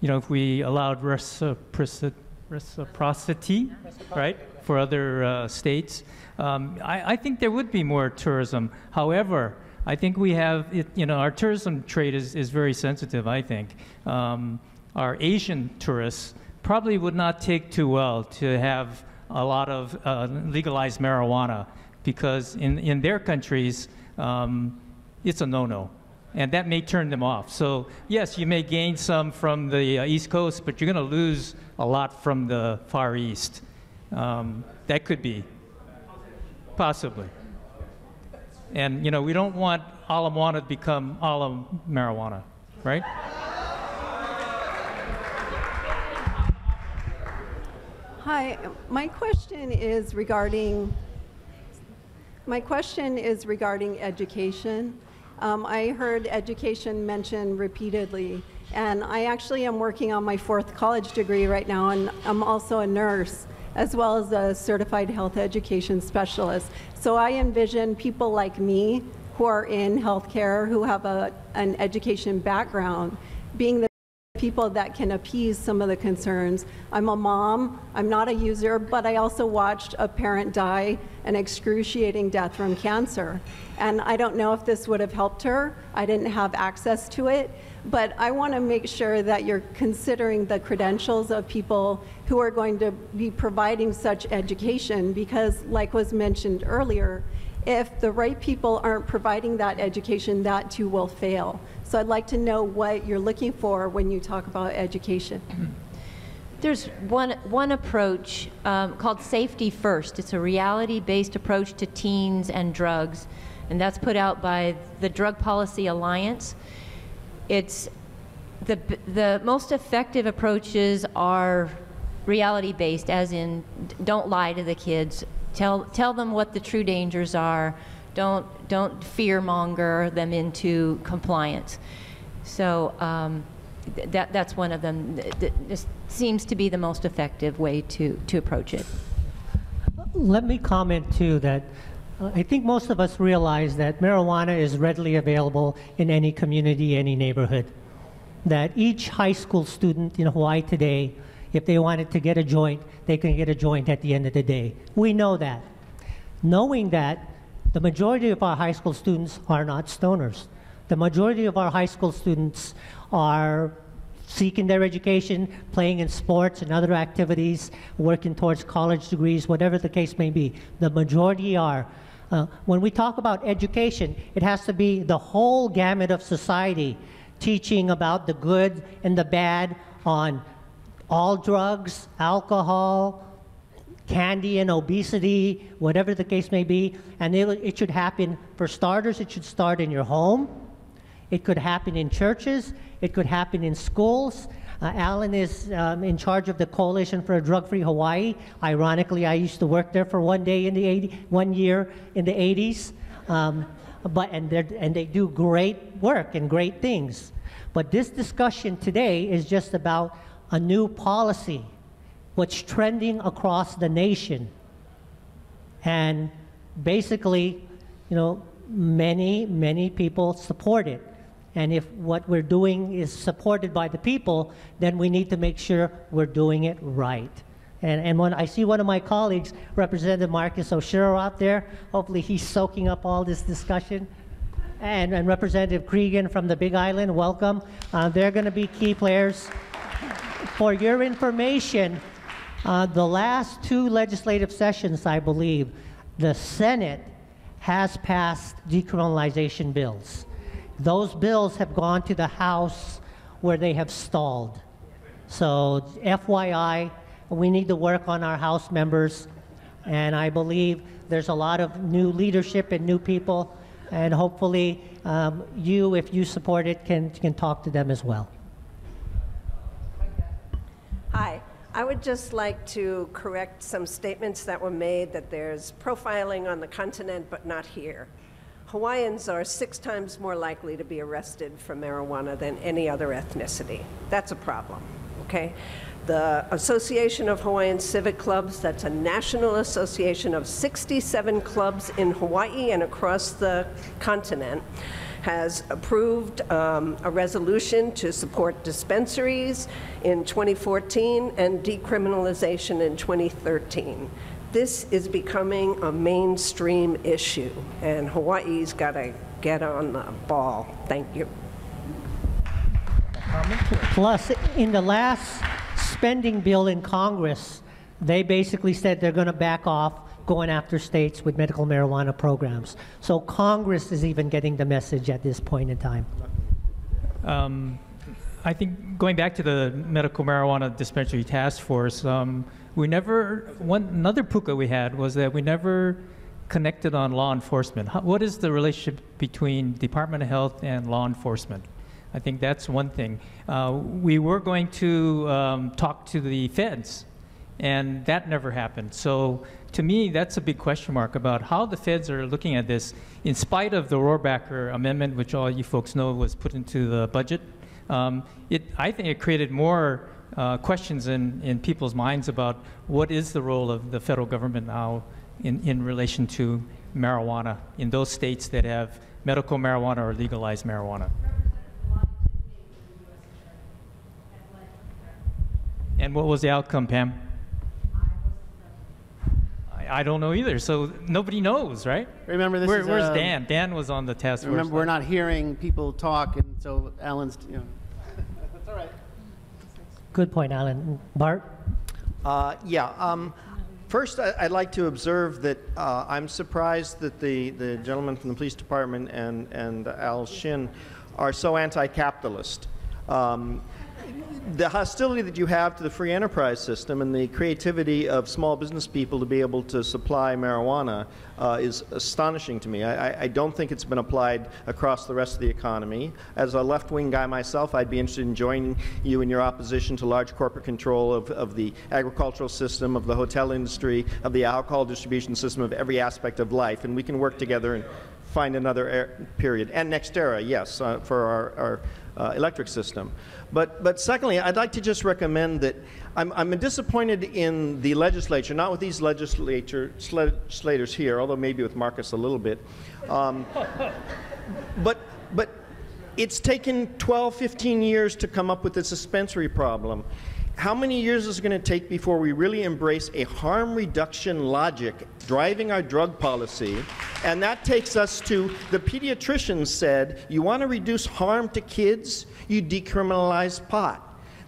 you know, if we allowed reciprocity, reciprocity right, for other uh, states, um, I, I think there would be more tourism. However, I think we have, it, you know, our tourism trade is, is very sensitive, I think. Um, our Asian tourists probably would not take too well to have a lot of uh, legalized marijuana, because in, in their countries, um, it's a no-no, and that may turn them off. So yes, you may gain some from the uh, East Coast, but you're gonna lose a lot from the Far East. Um, that could be, possibly. And you know, we don't want Alamoana to become Alam marijuana, right? Hi, my question is regarding, my question is regarding education. Um, I heard education mentioned repeatedly, and I actually am working on my fourth college degree right now, and I'm also a nurse, as well as a certified health education specialist. So I envision people like me who are in healthcare, who have a, an education background, being the people that can appease some of the concerns. I'm a mom, I'm not a user, but I also watched a parent die an excruciating death from cancer. And I don't know if this would have helped her. I didn't have access to it, but I want to make sure that you're considering the credentials of people who are going to be providing such education, because like was mentioned earlier, if the right people aren't providing that education, that too will fail. So I'd like to know what you're looking for when you talk about education. There's one, one approach um, called Safety First. It's a reality-based approach to teens and drugs, and that's put out by the Drug Policy Alliance. It's the, the most effective approaches are reality-based, as in don't lie to the kids. Tell, tell them what the true dangers are. Don't, don't fear-monger them into compliance. So um, th that, that's one of them. That just seems to be the most effective way to, to approach it. Let me comment, too, that uh, I think most of us realize that marijuana is readily available in any community, any neighborhood, that each high school student in Hawaii today, if they wanted to get a joint, they can get a joint at the end of the day. We know that. Knowing that, the majority of our high school students are not stoners. The majority of our high school students are seeking their education, playing in sports and other activities, working towards college degrees, whatever the case may be. The majority are. Uh, when we talk about education, it has to be the whole gamut of society, teaching about the good and the bad on all drugs, alcohol, candy and obesity, whatever the case may be. And it, it should happen, for starters, it should start in your home. It could happen in churches. It could happen in schools. Uh, Alan is um, in charge of the Coalition for Drug-Free Hawaii. Ironically, I used to work there for one day in the eighty, one year in the eighties. Um, but, and, and they do great work and great things. But this discussion today is just about a new policy, what's trending across the nation. And basically, you know, many, many people support it. And if what we're doing is supported by the people, then we need to make sure we're doing it right. And, and when I see one of my colleagues, Representative Marcus Oshiro, out there, hopefully he's soaking up all this discussion. And, and Representative Cregan from the Big Island, welcome. Uh, they're gonna be key players. For your information, uh, the last two legislative sessions, I believe, the Senate has passed decriminalization bills. Those bills have gone to the House where they have stalled. So F Y I, we need to work on our House members, and I believe there's a lot of new leadership and new people, and hopefully um, you, if you support it, can, can talk to them as well. Hi. I would just like to correct some statements that were made that there's profiling on the continent but not here. Hawaiians are six times more likely to be arrested for marijuana than any other ethnicity. That's a problem, okay? The Association of Hawaiian Civic Clubs, that's a national association of sixty-seven clubs in Hawaii and across the continent, has approved um, a resolution to support dispensaries in twenty fourteen and decriminalization in twenty thirteen. This is becoming a mainstream issue, and Hawaii's got to get on the ball. Thank you. Plus, in the last spending bill in Congress, they basically said they're going to back off going after states with medical marijuana programs. So Congress is even getting the message at this point in time. Um, I think going back to the medical marijuana dispensary task force, um, we never, one, another puka we had was that we never connected on law enforcement. How, what is the relationship between Department of Health and law enforcement? I think that's one thing. Uh, we were going to um, talk to the feds, and that never happened. So to me, that's a big question mark about how the feds are looking at this, in spite of the Rohrbacker Amendment, which all you folks know was put into the budget. Um, it, I think it created more uh, questions in, in people's minds about what is the role of the federal government now in, in relation to marijuana in those states that have medical marijuana or legalized marijuana. And what was the outcome, Pam? I don't know either, so nobody knows, right? Remember this Where, is, Where's uh, Dan? Dan was on the task force. Remember, we're not hearing people talk, and so Alan's, you know. That's all right. Good point, Alan. Bart? Uh, yeah. Um, first, I, I'd like to observe that uh, I'm surprised that the, the gentleman from the police department and, and Al Shinn are so anti-capitalist. Um, The hostility that you have to the free enterprise system and the creativity of small business people to be able to supply marijuana uh, is astonishing to me. I, I don't think it's been applied across the rest of the economy. As a left-wing guy myself, I'd be interested in joining you in your opposition to large corporate control of, of the agricultural system, of the hotel industry, of the alcohol distribution system, of every aspect of life, and we can work together and find another er period. And NextEra, yes, uh, for our, our Uh, electric system. But, but secondly, I'd like to just recommend that I'm, I'm disappointed in the legislature, not with these legislature, legislators here, although maybe with Marcus a little bit. Um, but, but it's taken twelve, fifteen years to come up with this dispensary problem. How many years is it going to take before we really embrace a harm reduction logic driving our drug policy? And that takes us to the pediatrician said, you want to reduce harm to kids, you decriminalize pot.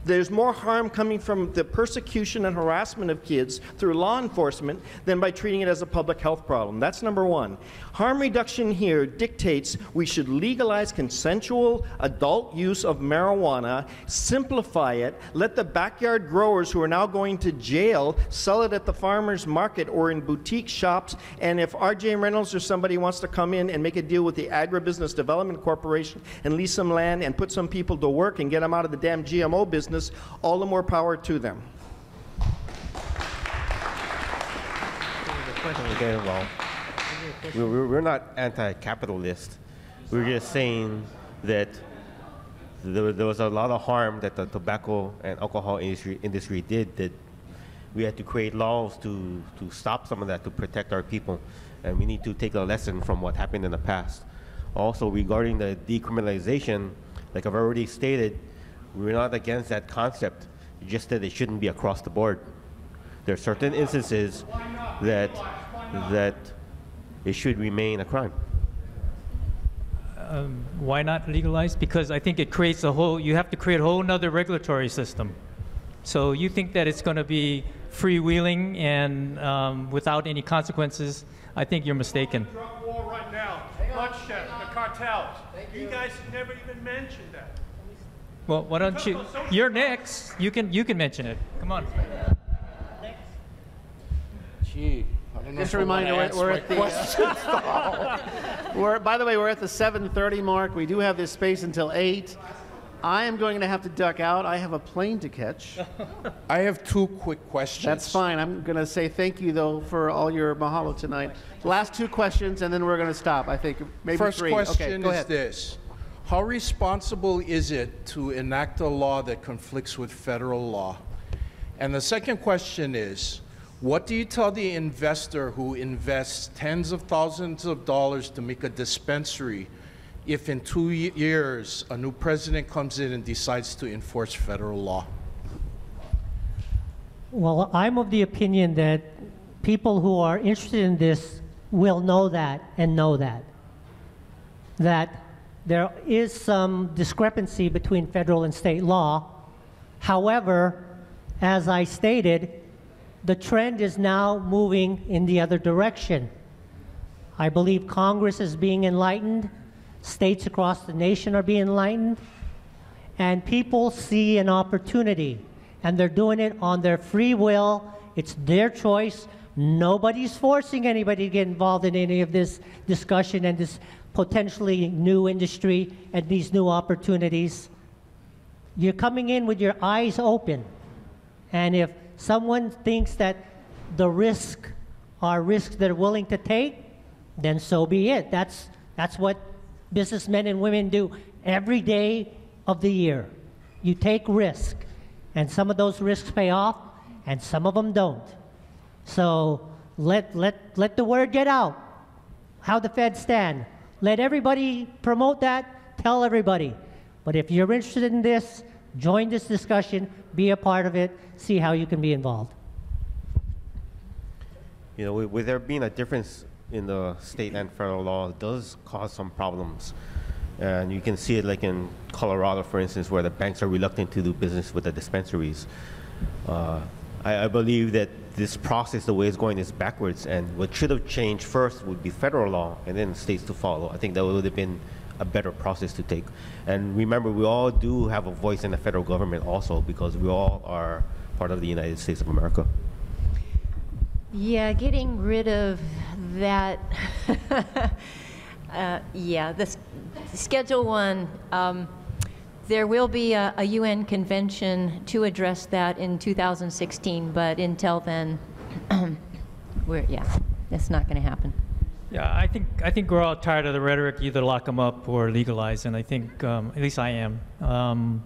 There's more harm coming from the persecution and harassment of kids through law enforcement than by treating it as a public health problem. That's number one. Harm reduction here dictates we should legalize consensual adult use of marijuana, simplify it, let the backyard growers who are now going to jail sell it at the farmer's market or in boutique shops, and if R J Reynolds or somebody wants to come in and make a deal with the Agribusiness Development Corporation and lease some land and put some people to work and get them out of the damn G M O business, all the more power to them. Okay, well, we're not anti-capitalist. We're just saying that there was a lot of harm that the tobacco and alcohol industry, industry did, that we had to create laws to, to stop some of that, to protect our people. And we need to take a lesson from what happened in the past. Also, regarding the decriminalization, like I've already stated, we're not against that concept, just that it shouldn't be across the board. There are certain instances that, that it should remain a crime. Um, why not legalize? Because I think it creates a whole, you have to create a whole nother regulatory system. So you think that it's going to be freewheeling and um, without any consequences, I think you're mistaken. cartels. Thank you. You guys never even mentioned that. Well, why don't you? You're next. You can you can mention it. Come on. Next. Gee. Just a reminder, we're, we're at the. Uh, we're by the way, we're at the seven thirty mark. We do have this space until eight. I am going to have to duck out. I have a plane to catch. I have two quick questions. That's fine. I'm going to say thank you, though, for all your mahalo tonight. Last two questions, and then we're going to stop, I think. Maybe First three. First question okay, go ahead. Is this. How responsible is it to enact a law that conflicts with federal law? And the second question is, what do you tell the investor who invests tens of thousands of dollars to make a dispensary if in two years a new president comes in and decides to enforce federal law? Well, I'm of the opinion that people who are interested in this will know that and know that. That there is some discrepancy between federal and state law. However, as I stated, the trend is now moving in the other direction. I believe Congress is being enlightened. States across the nation are being enlightened, and people see an opportunity, and they're doing it on their free will. It's their choice. Nobody's forcing anybody to get involved in any of this discussion and this potentially new industry and these new opportunities. You're coming in with your eyes open, and if someone thinks that the risks are risks they're willing to take, then so be it. That's, that's what businessmen and women do every day of the year. You take risk, and some of those risks pay off, and some of them don't. So let, let, let the word get out, how the Fed stand. Let everybody promote that, tell everybody. But if you're interested in this, join this discussion, be a part of it, see how you can be involved. You know, with there being a difference in the state and federal law, it does cause some problems. And you can see it like in Colorado, for instance, where the banks are reluctant to do business with the dispensaries. Uh, I, I believe that this process, the way it's going, is backwards. And what should have changed first would be federal law and then states to follow. I think that would have been a better process to take. And remember, we all do have a voice in the federal government also, because we all are part of the United States of America. Yeah, getting rid of that, uh, yeah, this Schedule One, um, there will be a, a U N convention to address that in two thousand sixteen, but until then, we're, yeah, that's not going to happen. Yeah, I think, I think we're all tired of the rhetoric, either lock them up or legalize, and I think, um, at least I am. Um,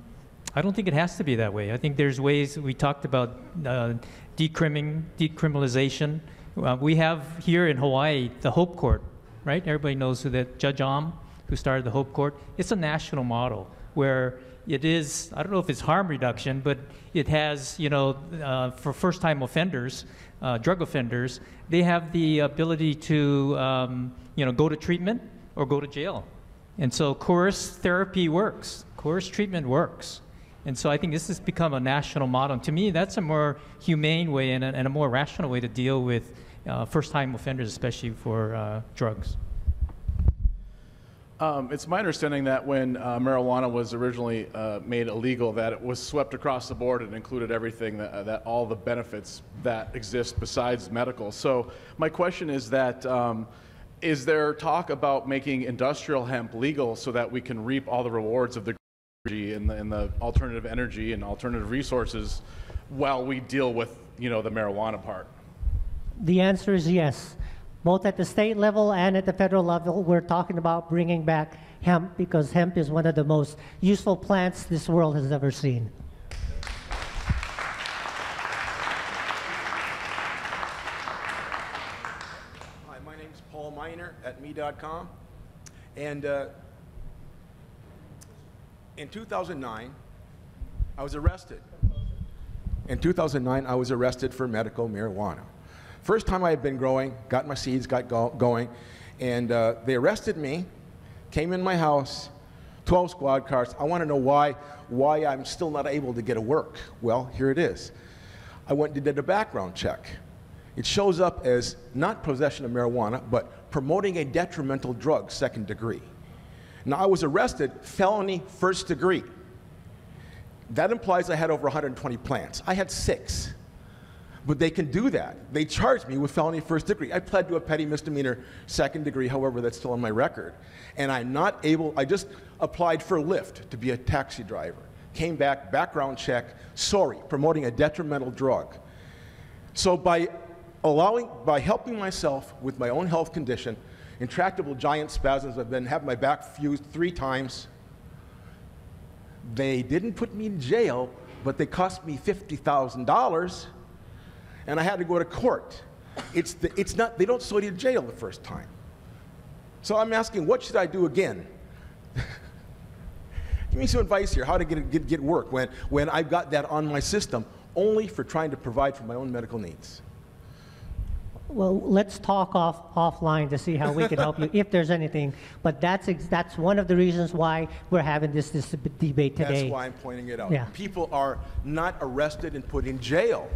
I don't think it has to be that way. I think there's ways, we talked about uh, decrimming, decriminalization. Uh, we have here in Hawaii the Hope Court, right? Everybody knows who that Judge Om, who started the Hope Court. It's a national model where it is, I don't know if it's harm reduction, but it has, you know, uh, for first-time offenders, uh, drug offenders, they have the ability to, um, you know, go to treatment or go to jail. And so coerced therapy works. Coerced treatment works. And so I think this has become a national model. To me, that's a more humane way and a, and a more rational way to deal with uh, first-time offenders, especially for uh, drugs. Um, it's my understanding that when uh, marijuana was originally uh, made illegal, that it was swept across the board and included everything, that, uh, that all the benefits that exist besides medical. So my question is that, um, is there talk about making industrial hemp legal so that we can reap all the rewards of the and the, and the alternative energy and alternative resources while we deal with, you know, the marijuana part? The answer is yes. Both at the state level and at the federal level, we're talking about bringing back hemp, because hemp is one of the most useful plants this world has ever seen. Hi, my name's Paul Miner at me dot com, and uh, in two thousand nine, I was arrested. In two thousand nine, I was arrested for medical marijuana. First time I had been growing, got my seeds, got go going, and uh, they arrested me, came in my house, twelve squad cars. I want to know why, why I'm still not able to get to work. Well, here it is. I went and did a background check. It shows up as not possession of marijuana, but promoting a detrimental drug, second degree. Now, I was arrested, felony first degree. That implies I had over one hundred twenty plants. I had six. But they can do that. They charged me with felony first degree. I pled to a petty misdemeanor second degree, however, that's still on my record. And I'm not able, I just applied for Lyft to be a taxi driver. Came back, background check, sorry, promoting a detrimental drug. So by allowing, by helping myself with my own health condition, intractable giant spasms, I've been having my back fused three times. They didn't put me in jail, but they cost me fifty thousand dollars. And I had to go to court. It's, the, it's not, they don't throw you to jail the first time. So I'm asking, what should I do again? Give me some advice here, how to get, get, get work when, when I've got that on my system, only for trying to provide for my own medical needs. Well, let's talk off, offline to see how we can help you, if there's anything. But that's, ex that's one of the reasons why we're having this, this debate today. That's why I'm pointing it out. Yeah. People are not arrested and put in jail.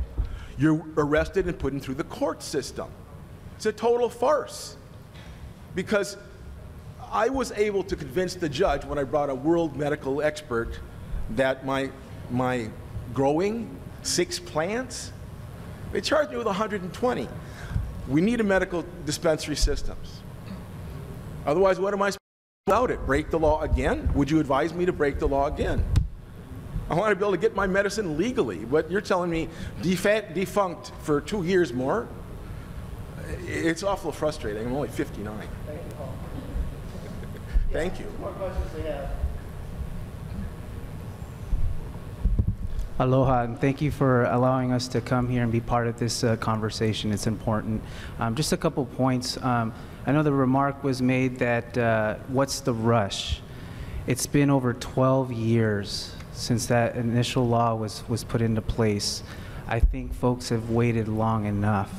You're arrested and put in through the court system. It's a total farce. Because I was able to convince the judge when I brought a world medical expert that my, my growing six plants, they charged me with one hundred twenty. We need a medical dispensary systems. Otherwise, what am I supposed to do about it? Break the law again? Would you advise me to break the law again? I want to be able to get my medicine legally, but you're telling me defunct for two years more? It's awful frustrating. I'm only fifty-nine. Thank you. Thank you. More questions we have. Aloha, and thank you for allowing us to come here and be part of this uh, conversation. It's important. Um, just a couple points. Um, I know the remark was made that uh, what's the rush? It's been over twelve years. Since that initial law was, was put into place. I think folks have waited long enough.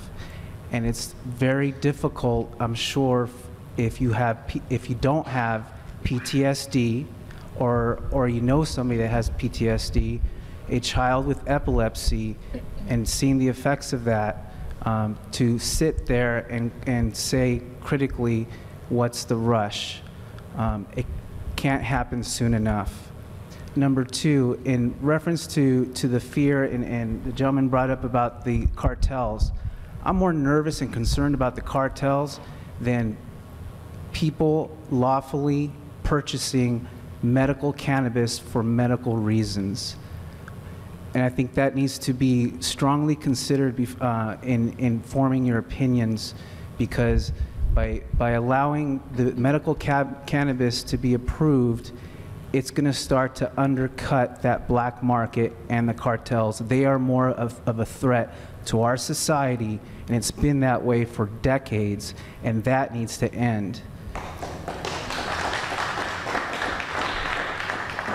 And it's very difficult, I'm sure, if you have P if you don't have P T S D or, or you know somebody that has P T S D, a child with epilepsy, and seeing the effects of that, um, to sit there and, and say critically, what's the rush? Um, it can't happen soon enough. Number two, in reference to, to the fear, and, and the gentleman brought up about the cartels, I'm more nervous and concerned about the cartels than people lawfully purchasing medical cannabis for medical reasons. And I think that needs to be strongly considered bef uh, in, in forming your opinions, because by, by allowing the medical cab cannabis to be approved, it's going to start to undercut that black market and the cartels. They are more of, of a threat to our society, and it's been that way for decades, and that needs to end.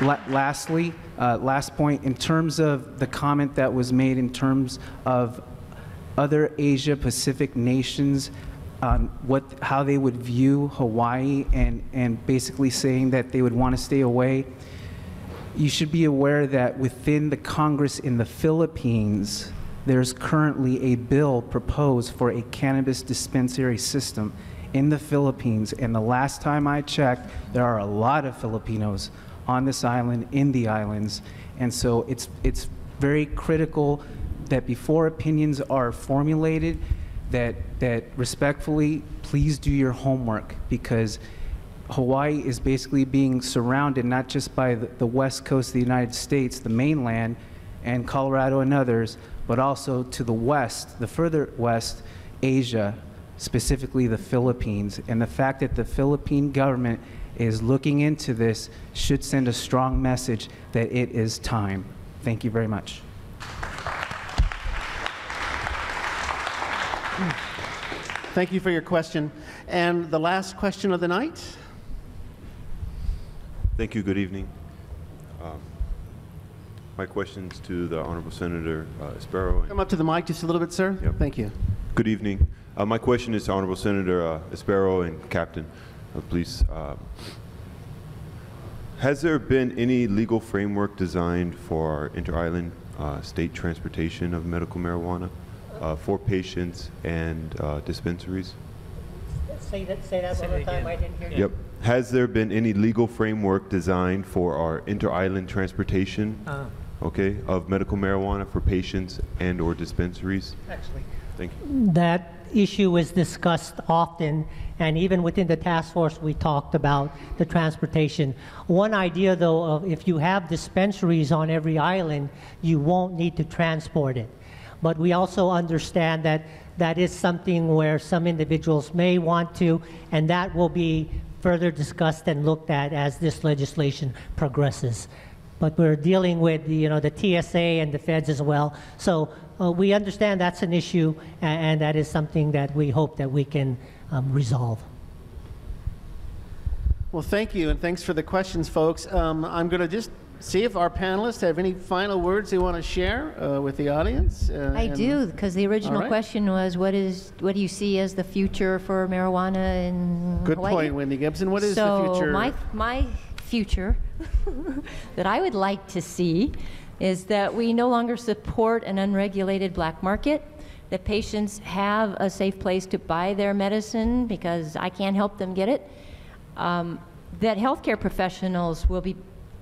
La lastly, uh, last point, in terms of the comment that was made in terms of other Asia Pacific nations, Um, what, how they would view Hawaii, and, and basically saying that they would want to stay away. You should be aware that within the Congress in the Philippines, there's currently a bill proposed for a cannabis dispensary system in the Philippines. And the last time I checked, there are a lot of Filipinos on this island, in the islands. And so it's, it's very critical that before opinions are formulated, That, that respectfully, please do your homework, because Hawaii is basically being surrounded not just by the, the west coast of the United States, the mainland, and Colorado and others, but also to the west, the further west, Asia, specifically the Philippines. And the fact that the Philippine government is looking into this should send a strong message that it is time. Thank you very much. Thank you for your question. And the last question of the night. Thank you. Good evening. Um, my question's to the Honorable Senator uh, Espero. Come up to the mic just a little bit, sir. Yep. Thank you. Good evening. Uh, my question is to Honorable Senator uh, Espero and Captain of Police. Uh, has there been any legal framework designed for inter-island uh, state transportation of medical marijuana? Uh, for patients and uh, dispensaries? Say that, say that say one more time, I didn't hear you. Yep. Has there been any legal framework designed for our inter-island transportation, uh, okay, of medical marijuana for patients and or dispensaries? Actually. Thank you. That issue is discussed often, and even within the task force we talked about the transportation. One idea though, of if you have dispensaries on every island, you won't need to transport it. But we also understand that that is something where some individuals may want to, and that will be further discussed and looked at as this legislation progresses. But we're dealing with the, you know, the T S A and the feds as well. So uh, we understand that's an issue, and, and that is something that we hope that we can um, resolve. Well, thank you, and thanks for the questions, folks. Um, I'm going to just see if our panelists have any final words they want to share uh, with the audience. Uh, I do, because the original right. question was, what is, what do you see as the future for marijuana in Good Hawaii? Point, Wendy Gibson. What is so the future? So my, my future that I would like to see is that we no longer support an unregulated black market, that patients have a safe place to buy their medicine because I can't help them get it, um, that healthcare professionals will be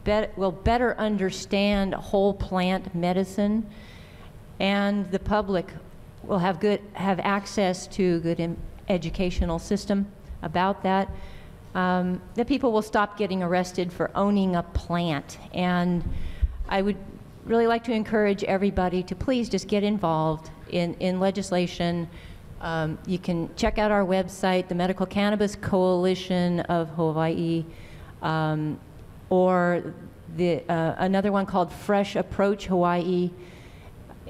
Bet, will better understand whole plant medicine, and the public will have good have access to good in, educational system about that. Um, the people will stop getting arrested for owning a plant, and I would really like to encourage everybody to please just get involved in in legislation. Um, you can check out our website, the Medical Cannabis Coalition of Hawaii. Um, or the, uh, another one called Fresh Approach Hawaii.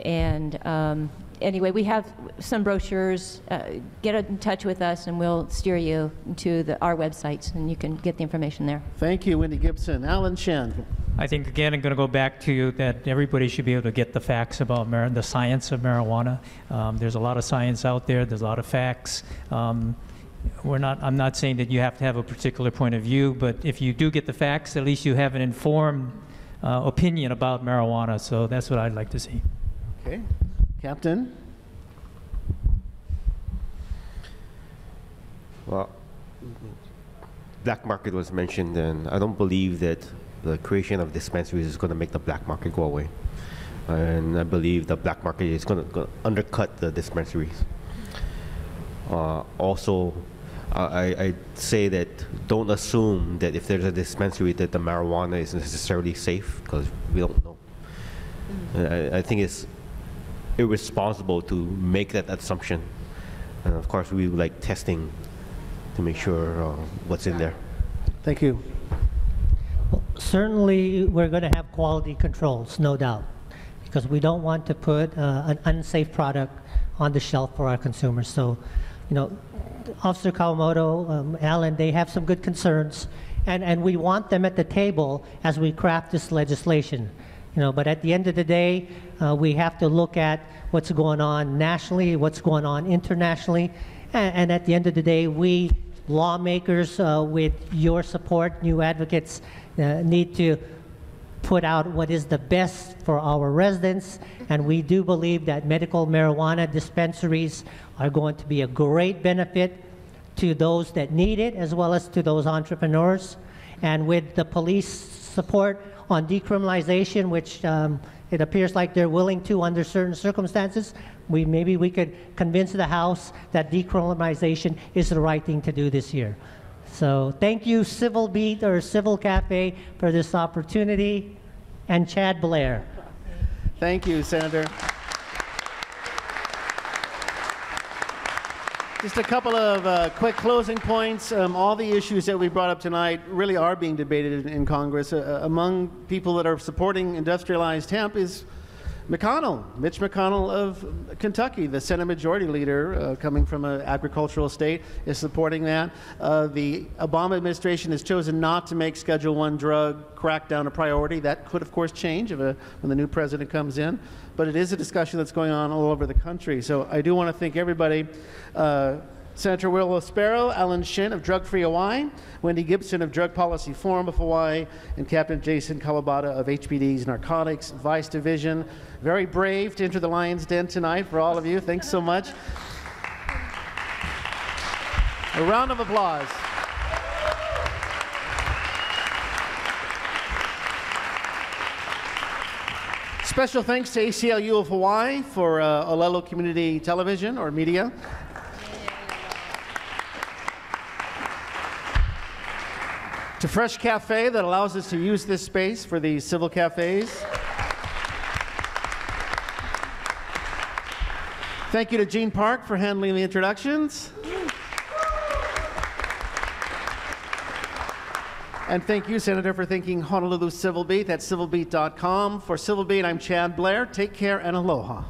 And um, anyway, we have some brochures. Uh, get in touch with us and we'll steer you to the, our websites, and you can get the information there. Thank you, Wendy Gibson. Alan Shinn. I think, again, I'm going to go back to you that everybody should be able to get the facts about mar the science of marijuana. Um, there's a lot of science out there. There's a lot of facts. Um, We're not, I'm not saying that you have to have a particular point of view, but if you do get the facts, at least you have an informed uh, opinion about marijuana. So that's what I'd like to see. Okay. Captain? Well, black market was mentioned, and I don't believe that the creation of dispensaries is going to make the black market go away. And I believe the black market is going to undercut the dispensaries. Uh, also, uh, I, I say that don't assume that if there's a dispensary that the marijuana is necessarily safe, because we don't know. Mm-hmm. I, I think it's irresponsible to make that assumption. And of course, we like testing to make sure uh, what's in there. Thank you. Well, certainly, we're going to have quality controls, no doubt, because we don't want to put uh, an unsafe product on the shelf for our consumers. So, you know, Officer Kawamoto, um, Alan, they have some good concerns, and, and we want them at the table as we craft this legislation. You know, but at the end of the day, uh, we have to look at what's going on nationally, what's going on internationally, and, and at the end of the day, we lawmakers, uh, with your support, new advocates, uh, need to put out what is the best for our residents, and we do believe that medical marijuana dispensaries are going to be a great benefit to those that need it, as well as to those entrepreneurs. And with the police support on decriminalization, which um, it appears like they're willing to under certain circumstances, we maybe we could convince the House that decriminalization is the right thing to do this year. So thank you, Civil Beat or Civil Cafe, for this opportunity, and Chad Blair. Thank you, Senator. Just a couple of uh, quick closing points. Um, all the issues that we brought up tonight really are being debated in, in Congress. Uh, among people that are supporting industrialized hemp is McConnell, Mitch McConnell of Kentucky, the Senate Majority Leader, uh, coming from an agricultural state, is supporting that. Uh, the Obama administration has chosen not to make Schedule one drug crackdown a priority. That could, of course, change if a, when the new president comes in, but it is a discussion that's going on all over the country. So I do want to thank everybody. Uh, Senator Will Espero, Alan Shinn of Drug-Free Hawaii, Wendy Gibson of Drug Policy Forum of Hawaii, and Captain Jason Kawabata of H P D's Narcotics Vice Division. Very brave to enter the lion's den tonight for all of you. Thanks so much. A round of applause. Special thanks to A C L U of Hawaii for uh, Olelo Community Television or Media. To Fresh Cafe that allows us to use this space for the civil cafes. Thank you to Gene Park for handling the introductions. And thank you, Senator, for thinking Honolulu Civil Beat. That's Civilbeat dot com. For Civil Beat, I'm Chad Blair. Take care and aloha.